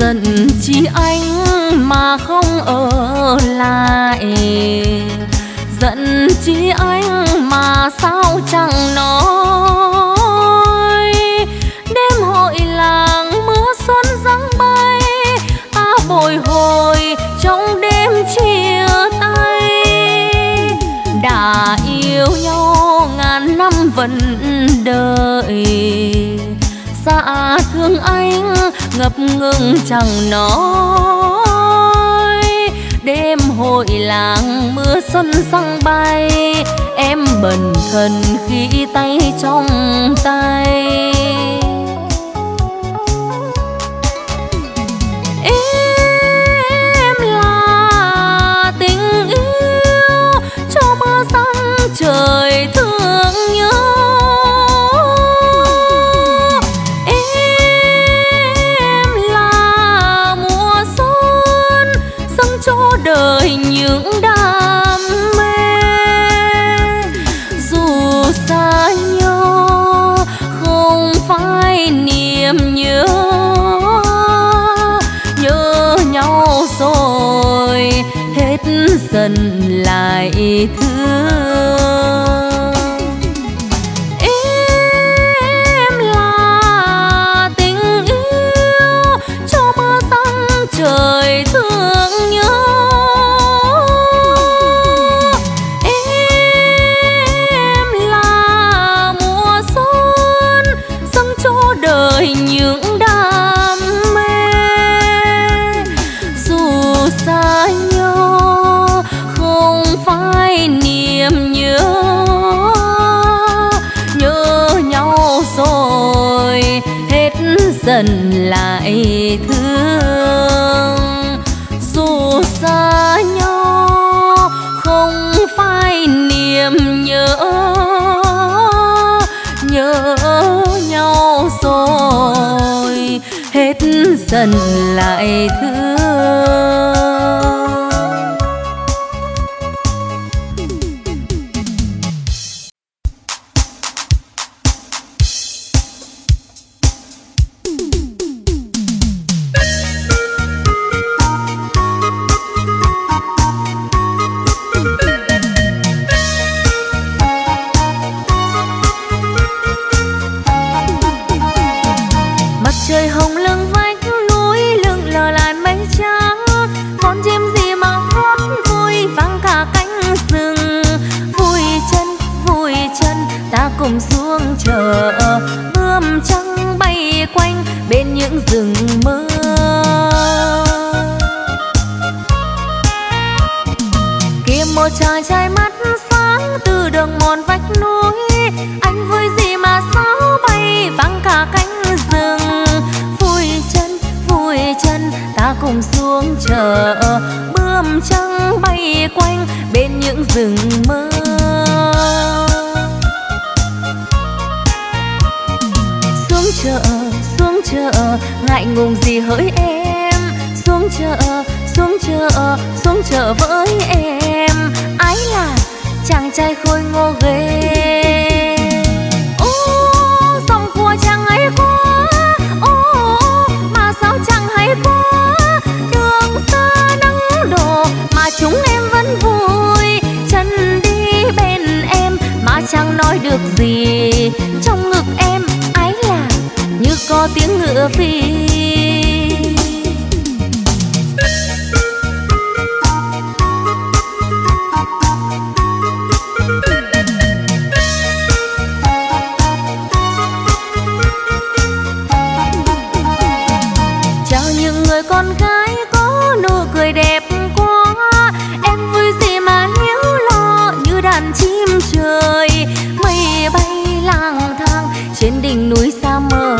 Giận chi anh mà không ở lại, giận chi anh mà sao chẳng nói. Đêm hội làng mưa xuân giăng bay, ta bồi hồi trong đêm chia tay. Đã yêu nhau ngàn năm vẫn đợi, dạ thương anh ngập ngừng chẳng nói. Đêm hội làng mưa xuân giăng bay, em bần thần khi tay trong tay. Em là tình yêu cho mưa giăng trời thương nhớ. Đời những đam mê dù xa nhau không phải niềm nhớ, nhớ nhau rồi hết dần lại thương. Em là tình yêu cho mưa giăng trời thương nhớ. Những đam mê dù xa nhau không phải niềm nhớ, nhớ nhau rồi hết dần lại thương. Dù xa nhau không phải niềm nhớ, nhớ nhau rồi hết dần lại thương. Cùng xuống chợ bướm trắng bay quanh bên những rừng mơ. Kia một chàng trai mắt sáng từ đường mòn vách núi, anh vui gì mà sao bay vắng cả cánh rừng. Vui chân vui chân ta cùng xuống chợ bướm trắng bay quanh bên những rừng mơ. Chợ, xuống chợ ngại ngùng gì hỡi em, xuống chợ xuống chợ xuống chợ với em. Ái là chàng trai khôi ngô ghê, ô giọng của chàng ấy quá, ô mà sao chàng hay quá. Đường xa nắng đổ mà chúng em vẫn vui, chân đi bên em mà chẳng nói được gì. Trong ngực em ái là như có tiếng ngựa phi. Chào những người con gái có nụ cười đẹp quá, em vui gì mà níu lo như đàn chim trời. Mây bay lang thang trên đỉnh núi xa mờ,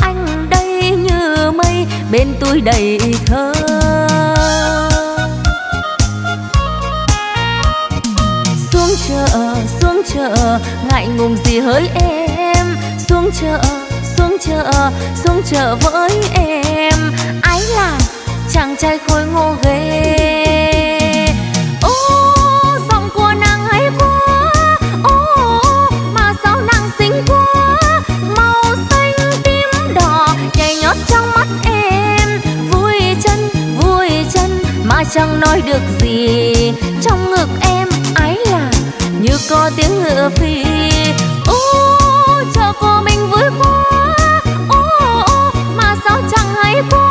anh đây như mây bên tôi đầy thơ. Xuống chợ xuống chợ ngại ngùng gì hỡi em, xuống chợ xuống chợ xuống chợ với em. Ái là chàng trai khôi ngô ghê, ô giọng của nàng hay quá, ô mà sao nàng xinh quá. Màu xanh tím đỏ nhảy nhót trong mắt em, vui chân vui chân mà chẳng nói được gì. Trong ngực em ái như có tiếng ngựa phi. Ô cho cô mình vui quá, ô, ô mà sao chẳng hay quá.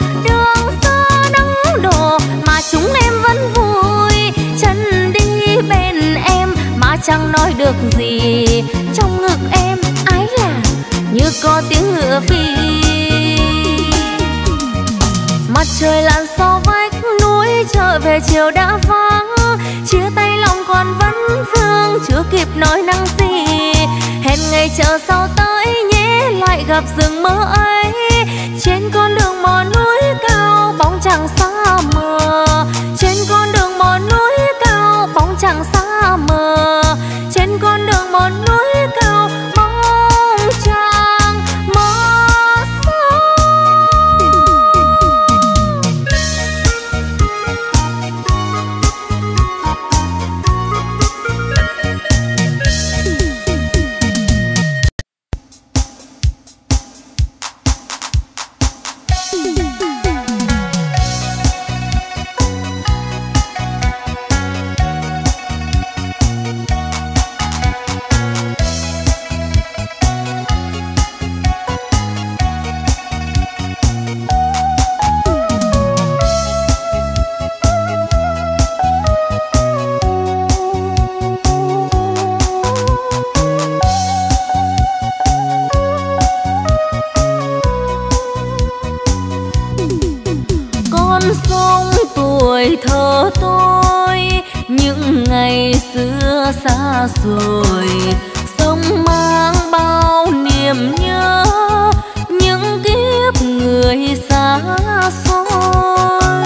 Đường xa nắng đổ mà chúng em vẫn vui, chân đi bên em mà chẳng nói được gì. Trong ngực em ái là như có tiếng ngựa phi. Mặt trời lặn sau vách núi, trở về chiều đã vắng. Chia tay lòng còn vẫn vương, chưa kịp nói năng gì. Hẹn ngày chờ sau tới nhé, lại gặp rừng mơ ấy. Trên con đường mòn núi cao, bóng chẳng xa mờ. Trên con đường mòn núi cao, bóng chẳng xa mờ. Trên con đường mòn núi cao, bóng chẳng mơ. Xa rồi sông mang bao niềm nhớ, những kiếp người xa xôi.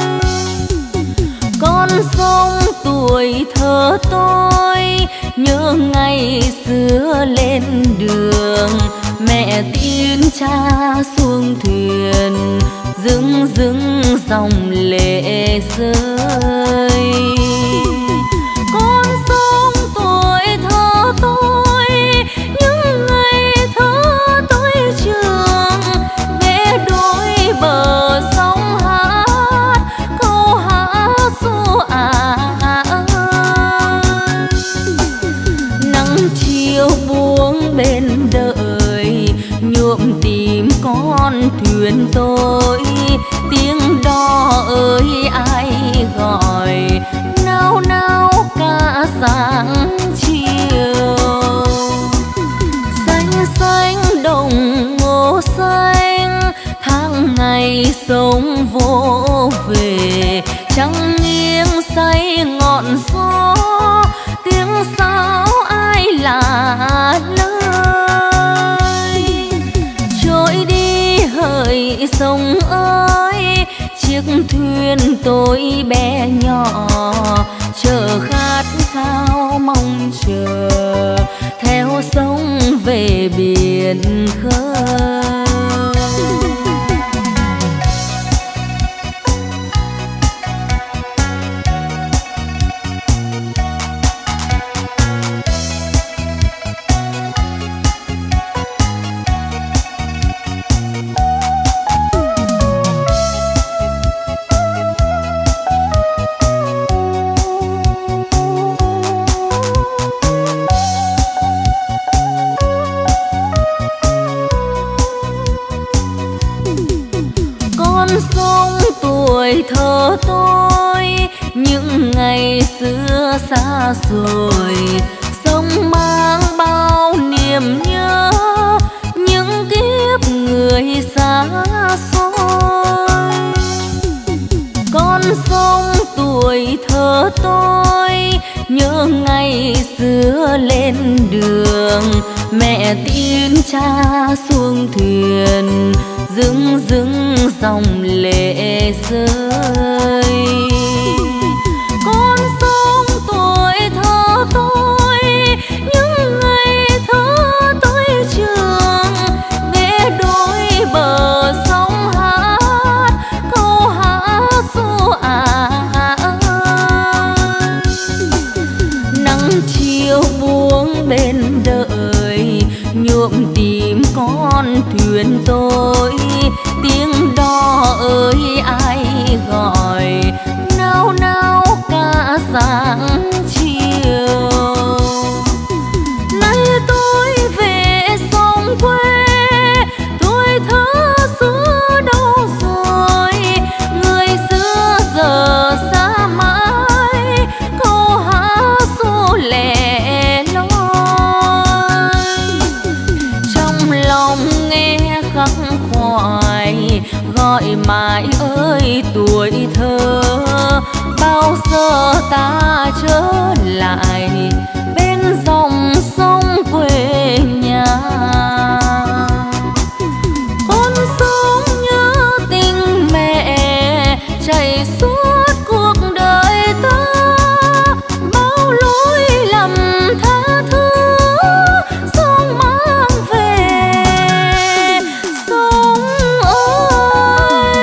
Con sông tuổi thơ tôi nhớ ngày xưa lên đường, mẹ tin cha xuống thuyền, dưng dưng dòng lệ rơi. Thuyền tôi tiếng đò ơi ai gọi, nao nao cả sáng chiều. Xanh xanh đồng ngô xanh, tháng ngày sống vô về. Trăng nghiêng say ngọn gió, tiếng sáo ai là nơi. Trôi đi hỡi sông ơi, chiếc thuyền tôi bé nhỏ, chờ khát khao mong chờ, theo sông về biển khơi. Thơ tôi những ngày xưa xa rồi, sông mang bao niềm nhớ, những kiếp người xa xôi. Con sông tuổi thơ tôi nhớ ngày xưa lên đường, mẹ tin cha xuống thuyền, dưng dưng dòng lệ rơi. Con sông tuổi thơ tôi những ngày thơ tôi trường, nghe đôi bờ sông hát câu hát du à. Nắng chiều buông bên đời, nhuộm tìm con thuyền tôi, tiếng đò ơi ai gọi. giờ ta trở lại bên dòng sông quê nhà. Con sông nhớ tình mẹ chảy suốt cuộc đời ta, bao lỗi lầm tha thứ sông mang về. Sông ơi,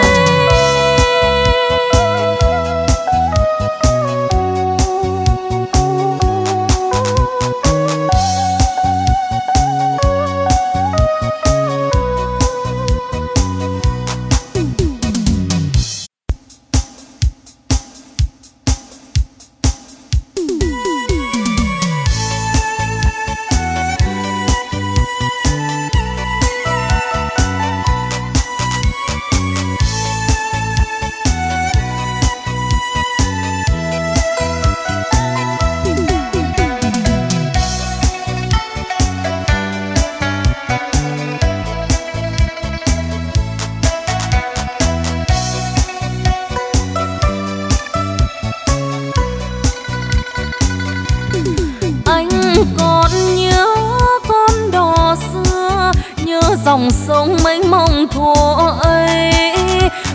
dòng sông mênh mông thuở ấy,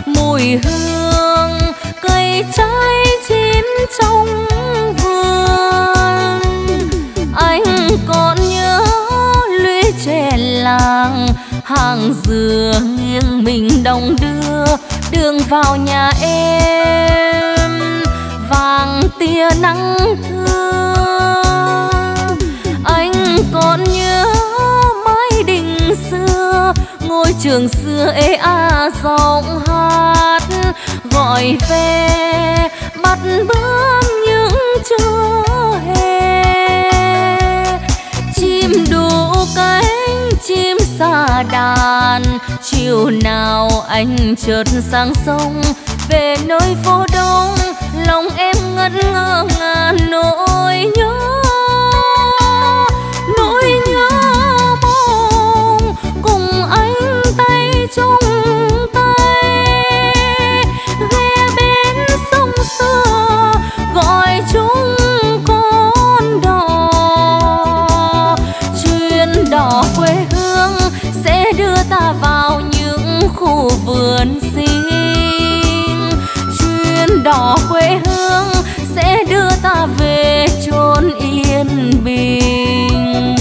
mùi hương cây trái chín trong vườn. Anh còn nhớ lũy tre làng, hàng dừa nghiêng mình đong đưa đường vào nhà em vàng tia nắng thưa. Anh còn nhớ mái đình xưa, ngôi trường xưa ê a giọng hát gọi về bắt bướm những trưa hè. Chim đủ cánh chim xa đàn, chiều nào anh chợt sang sông về nơi phố đông, lòng em ngất ngơ ngàn nỗi nhớ. Nỗi nhớ mong cùng anh tay trong tay, ghé bên sông xưa gọi chúng con đò. Chuyến đò quê hương sẽ đưa ta vào những khu vườn xinh. Chuyến đò quê hương sẽ đưa ta về chốn yên bình.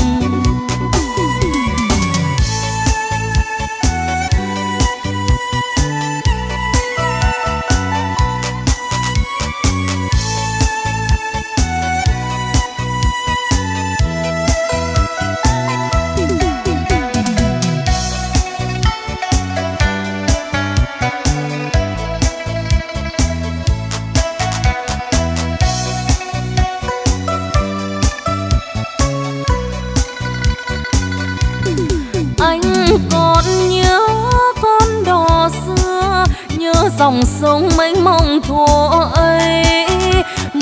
Dòng sông mênh mông thuở ấy,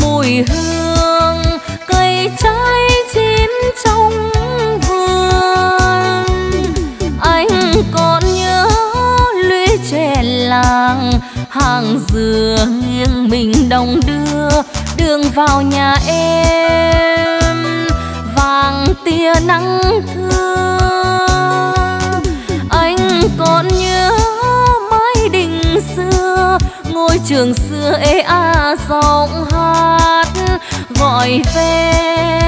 mùi hương cây trái chín trong vườn. Anh còn nhớ lũy tre làng, hàng dừa nghiêng mình đong đưa đường vào nhà em vàng tia nắng thưa. Anh còn nhớ đình xưa, ngôi trường xưa ê a giọng hát gọi về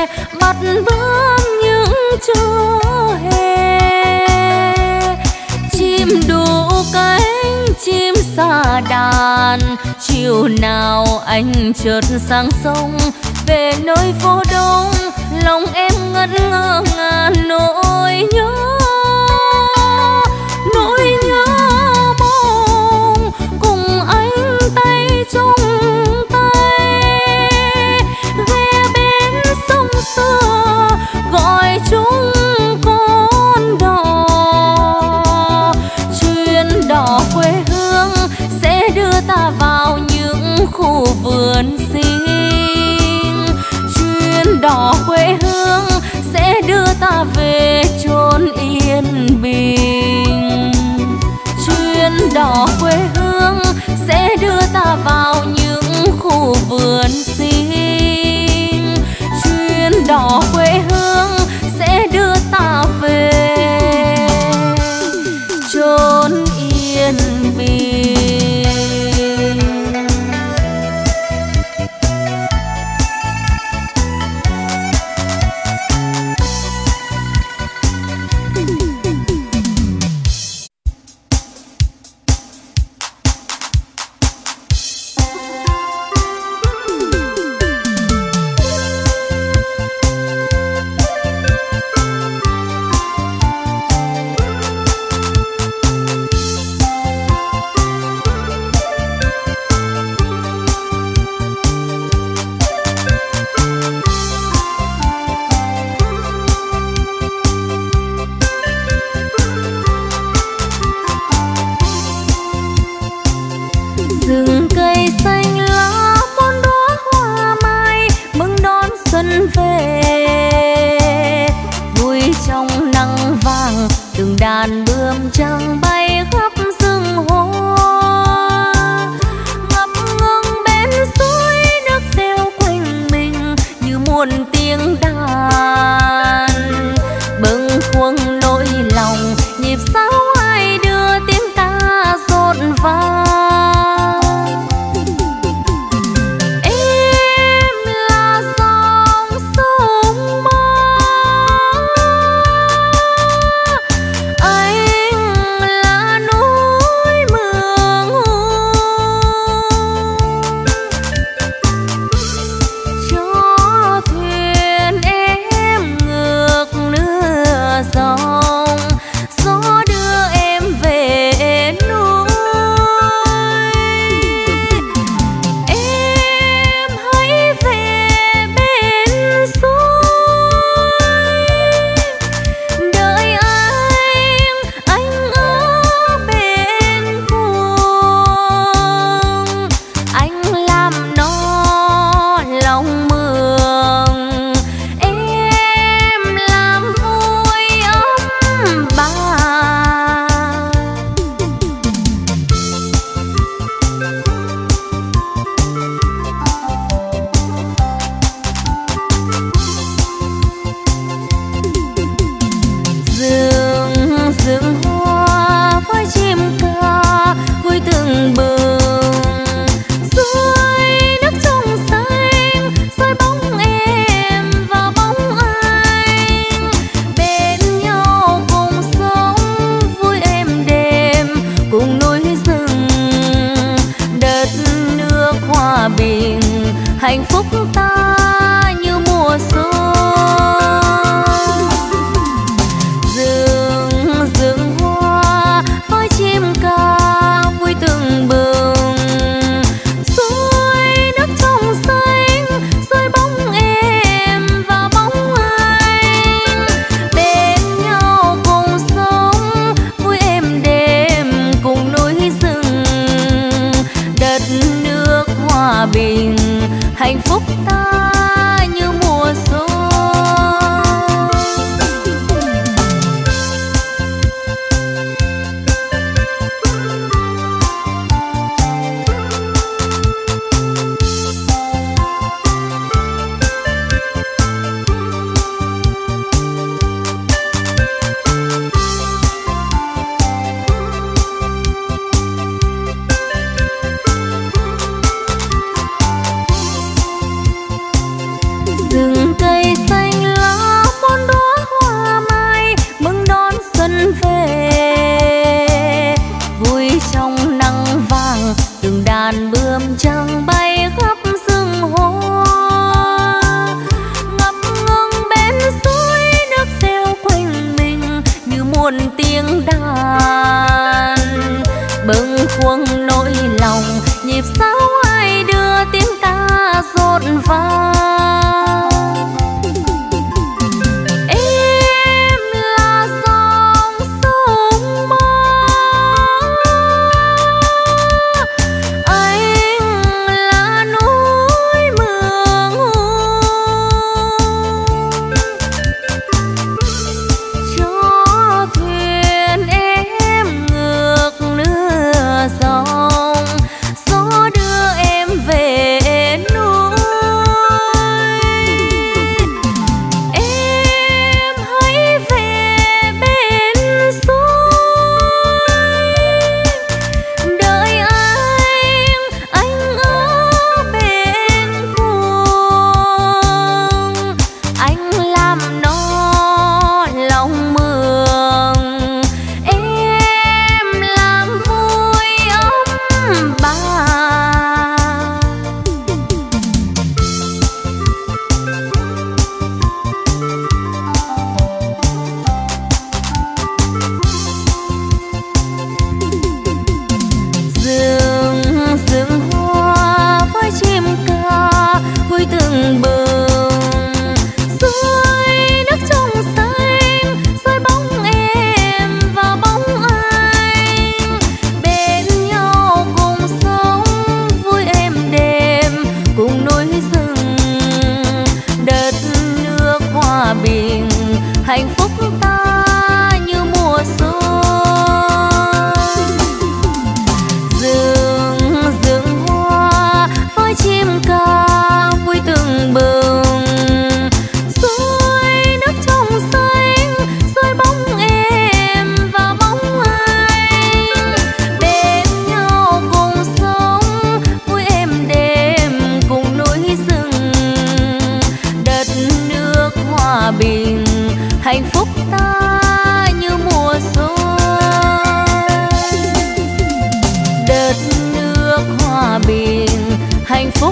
bắt bướm những trưa hè. Chim đủ cánh chim xa đàn, chiều nào anh chợt sang sông về nơi phố đông, lòng em ngất ngơ ngàn nỗi nhớ. Nỗi nhớ cùng anh tay trong tay, ghé bên sông xưa gọi chúng con đò. Chuyến đò quê hương sẽ đưa ta vào những khu vườn xinh. Chuyến đò quê hương sẽ đưa ta về chốn yên bình. Chuyến đò quê hương sẽ đưa ta vào những khu vườn xinh, chuyến đò quê hương sẽ đưa ta về chốn yên bình.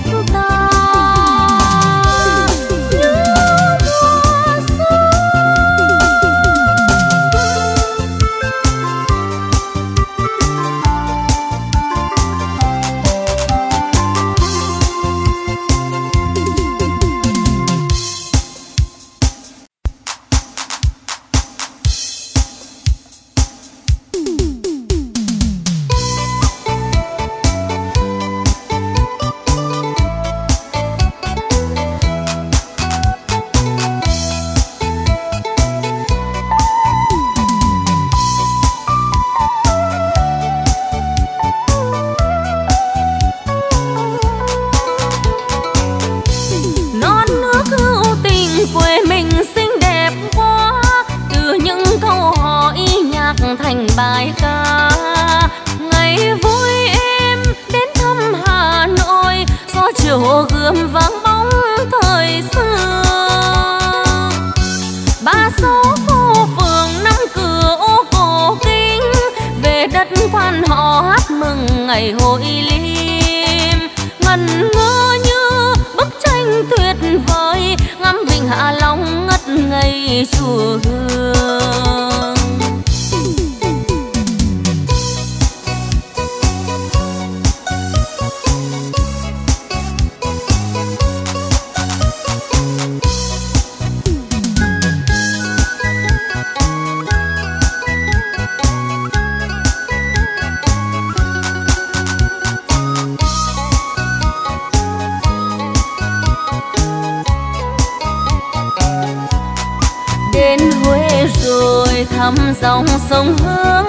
phúc ta. Quan họ hát mừng ngày hội lim, ngẩn ngơ như bức tranh tuyệt vời, ngắm Vịnh Hạ Long ngất ngây chùa Hương. Thăm dòng sông Hương,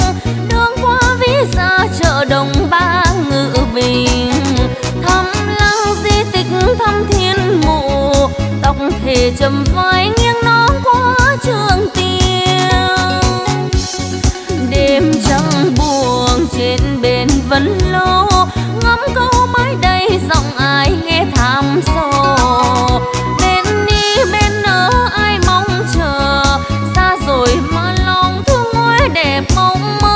đường qua Vĩ Gia chợ Đồng Ba Ngự Bình, thăm lăng di tích thăm Thiên Mụ, tóc thề trầm vai nghiêng nó qua Trường Tiên. Đêm trăng buồn trên bên Vân Lô, ngắm câu mái đây giọng ai nghe thảm sâu. Bên đi bên nỡ ai mong chờ, xa rồi mà lòng thương ngôi đẹp mộng mơ.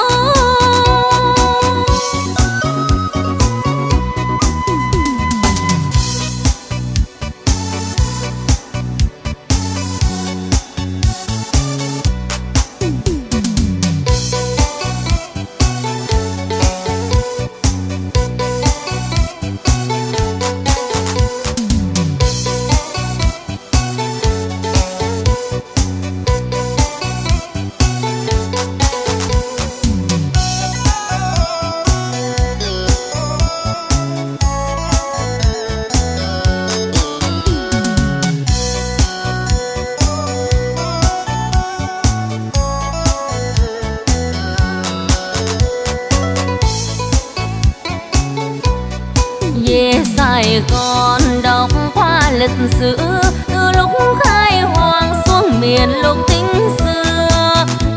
Xưa, từ lúc khai hoang xuống miền lục tính xưa,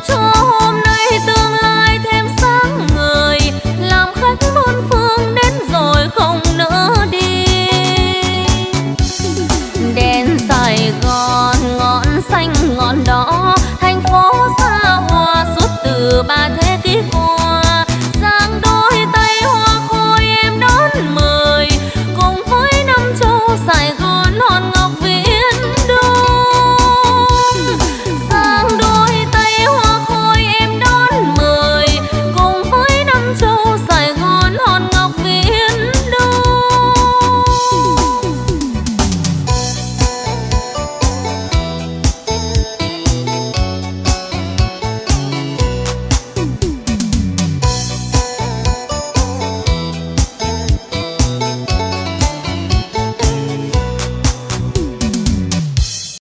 cho hôm nay tương lai thêm sáng người, làm khách bốn phương đến rồi không